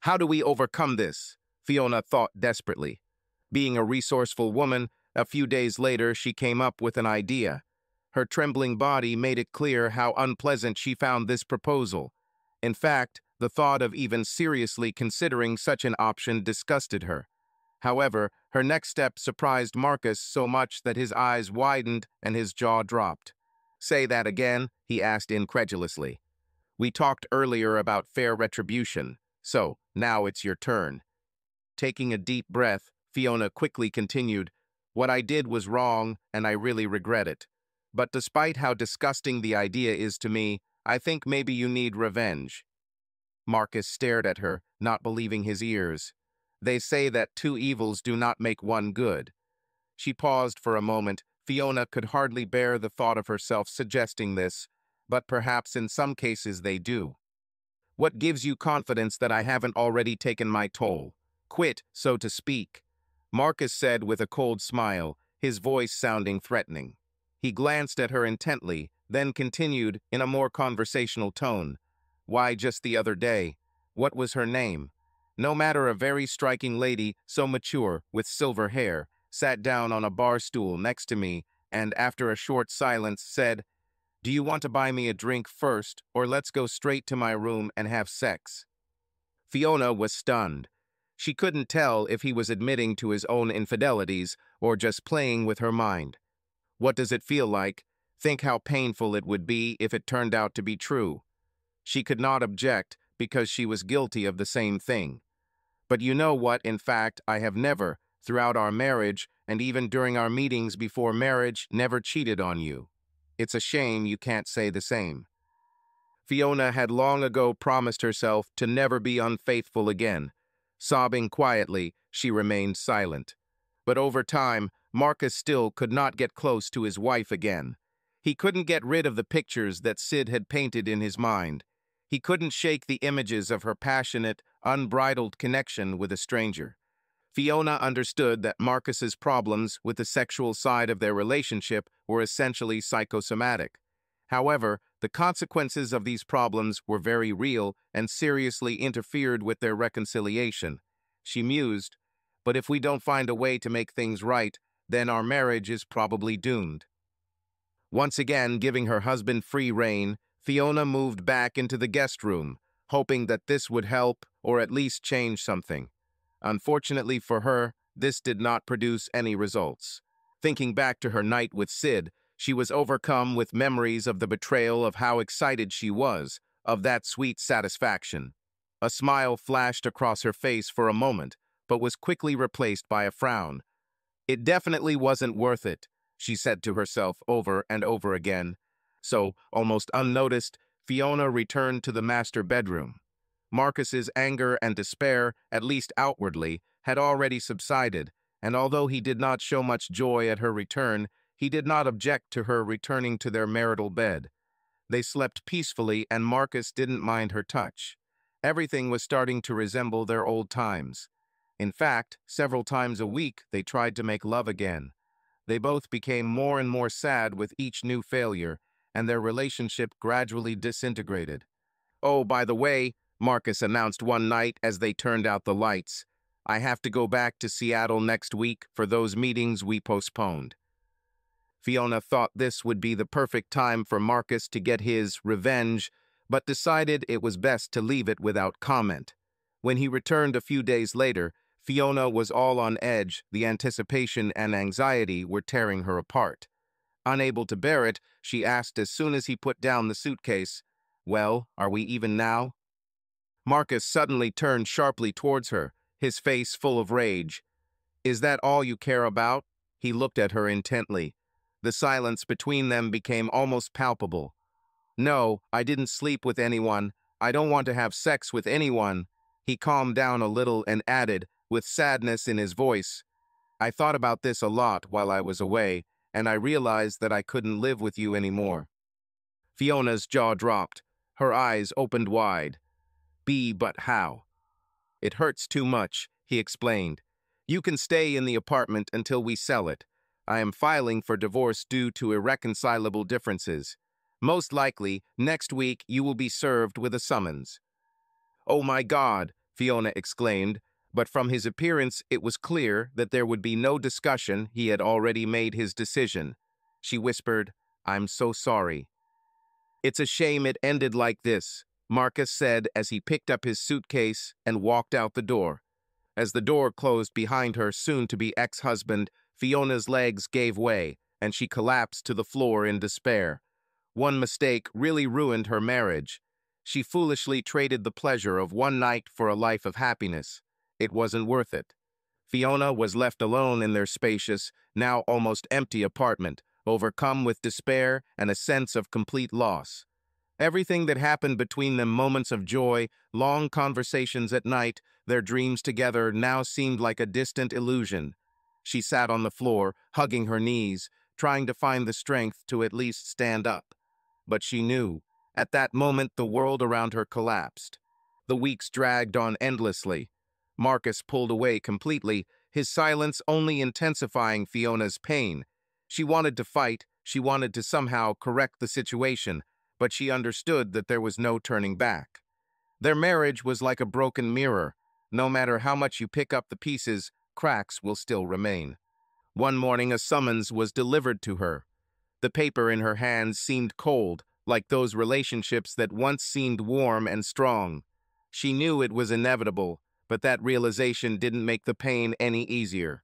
"How do we overcome this?" Fiona thought desperately. Being a resourceful woman, a few days later she came up with an idea. Her trembling body made it clear how unpleasant she found this proposal. In fact, the thought of even seriously considering such an option disgusted her. However, her next step surprised Marcus so much that his eyes widened and his jaw dropped. "Say that again?" he asked incredulously. "We talked earlier about fair retribution, so now it's your turn." Taking a deep breath, Fiona quickly continued, "What I did was wrong, and I really regret it. But despite how disgusting the idea is to me, I think maybe you need revenge." Marcus stared at her, not believing his ears. "They say that two evils do not make one good." She paused for a moment, Fiona could hardly bear the thought of herself suggesting this, but perhaps in some cases they do. What gives you confidence that I haven't already taken my toll? Quit, so to speak, Marcus said with a cold smile, his voice sounding threatening. He glanced at her intently, then continued in a more conversational tone. Why, just the other day, what was her name? No matter, a very striking lady, so mature, with silver hair, sat down on a bar stool next to me, and after a short silence said, "Do you want to buy me a drink first, or let's go straight to my room and have sex?" Fiona was stunned. She couldn't tell if he was admitting to his own infidelities or just playing with her mind. What does it feel like? Think how painful it would be if it turned out to be true. She could not object because she was guilty of the same thing. But you know what, in fact, I have never, throughout our marriage and even during our meetings before marriage, never cheated on you. It's a shame you can't say the same. Fiona had long ago promised herself to never be unfaithful again. Sobbing quietly, she remained silent. But over time, Marcus still could not get close to his wife again. He couldn't get rid of the pictures that Sid had painted in his mind. He couldn't shake the images of her passionate, unbridled connection with a stranger. Fiona understood that Marcus's problems with the sexual side of their relationship were essentially psychosomatic. However, the consequences of these problems were very real and seriously interfered with their reconciliation. She mused, "But if we don't find a way to make things right, then our marriage is probably doomed." Once again giving her husband free rein, Fiona moved back into the guest room, hoping that this would help or at least change something. Unfortunately for her, this did not produce any results. Thinking back to her night with Sid, she was overcome with memories of the betrayal, of how excited she was, of that sweet satisfaction. A smile flashed across her face for a moment, but was quickly replaced by a frown. It definitely wasn't worth it, she said to herself over and over again. So, almost unnoticed, Fiona returned to the master bedroom. Marcus's anger and despair, at least outwardly, had already subsided, and although he did not show much joy at her return, he did not object to her returning to their marital bed. They slept peacefully, and Marcus didn't mind her touch. Everything was starting to resemble their old times. In fact, several times a week they tried to make love again. They both became more and more sad with each new failure, and their relationship gradually disintegrated. "Oh, by the way," Marcus announced one night as they turned out the lights, "I have to go back to Seattle next week for those meetings we postponed." Fiona thought this would be the perfect time for Marcus to get his revenge, but decided it was best to leave it without comment. When he returned a few days later, Fiona was all on edge. The anticipation and anxiety were tearing her apart. Unable to bear it, she asked as soon as he put down the suitcase, "Well, are we even now?" Marcus suddenly turned sharply towards her, his face full of rage. "Is that all you care about?" He looked at her intently. The silence between them became almost palpable. "No, I didn't sleep with anyone. I don't want to have sex with anyone." He calmed down a little and added, with sadness in his voice, "I thought about this a lot while I was away, and I realized that I couldn't live with you anymore." Fiona's jaw dropped. Her eyes opened wide. "Be, but how?" "It hurts too much," he explained. "You can stay in the apartment until we sell it. I am filing for divorce due to irreconcilable differences. Most likely, next week you will be served with a summons." "Oh my God," Fiona exclaimed, but from his appearance it was clear that there would be no discussion. He had already made his decision. She whispered, "I'm so sorry." "It's a shame it ended like this," Marcus said as he picked up his suitcase and walked out the door. As the door closed behind her soon-to-be ex-husband, Fiona's legs gave way, and she collapsed to the floor in despair. One mistake really ruined her marriage. She foolishly traded the pleasure of one night for a life of happiness. It wasn't worth it. Fiona was left alone in their spacious, now almost empty apartment, overcome with despair and a sense of complete loss. Everything that happened between them, moments of joy, long conversations at night, their dreams together, now seemed like a distant illusion. She sat on the floor, hugging her knees, trying to find the strength to at least stand up. But she knew, at that moment the world around her collapsed. The weeks dragged on endlessly. Marcus pulled away completely, his silence only intensifying Fiona's pain. She wanted to fight, she wanted to somehow correct the situation, but she understood that there was no turning back. Their marriage was like a broken mirror. No matter how much you pick up the pieces, cracks will still remain. One morning a summons was delivered to her. The paper in her hands seemed cold, like those relationships that once seemed warm and strong. She knew it was inevitable, but that realization didn't make the pain any easier.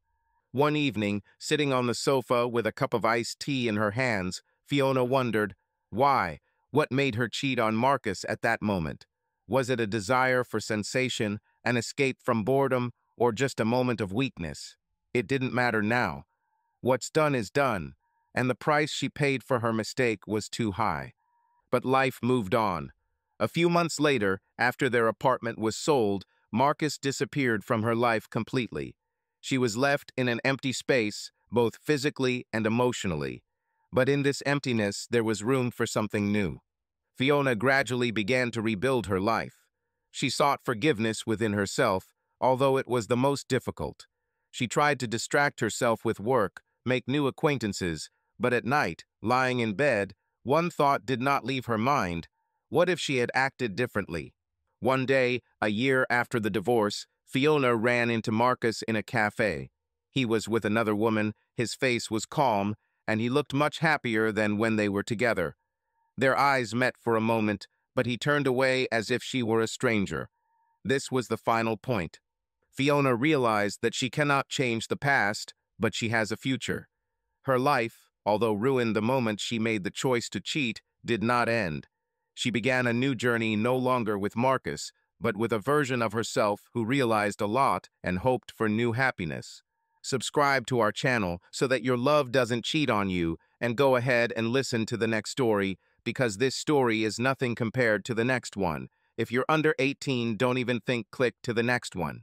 One evening, sitting on the sofa with a cup of iced tea in her hands, Fiona wondered, why? What made her cheat on Marcus at that moment? Was it a desire for sensation, an escape from boredom, or just a moment of weakness? It didn't matter now. What's done is done, and the price she paid for her mistake was too high. But life moved on. A few months later, after their apartment was sold, Marcus disappeared from her life completely. She was left in an empty space, both physically and emotionally. But in this emptiness, there was room for something new. Fiona gradually began to rebuild her life. She sought forgiveness within herself, although it was the most difficult. She tried to distract herself with work, make new acquaintances, but at night, lying in bed, one thought did not leave her mind. What if she had acted differently? One day, a year after the divorce, Fiona ran into Marcus in a cafe. He was with another woman, his face was calm, and he looked much happier than when they were together. Their eyes met for a moment, but he turned away as if she were a stranger. This was the final point. Fiona realized that she cannot change the past, but she has a future. Her life, although ruined the moment she made the choice to cheat, did not end. She began a new journey no longer with Marcus, but with a version of herself who realized a lot and hoped for new happiness. Subscribe to our channel so that your love doesn't cheat on you, and go ahead and listen to the next story, because this story is nothing compared to the next one. If you're under eighteen, don't even think, click to the next one.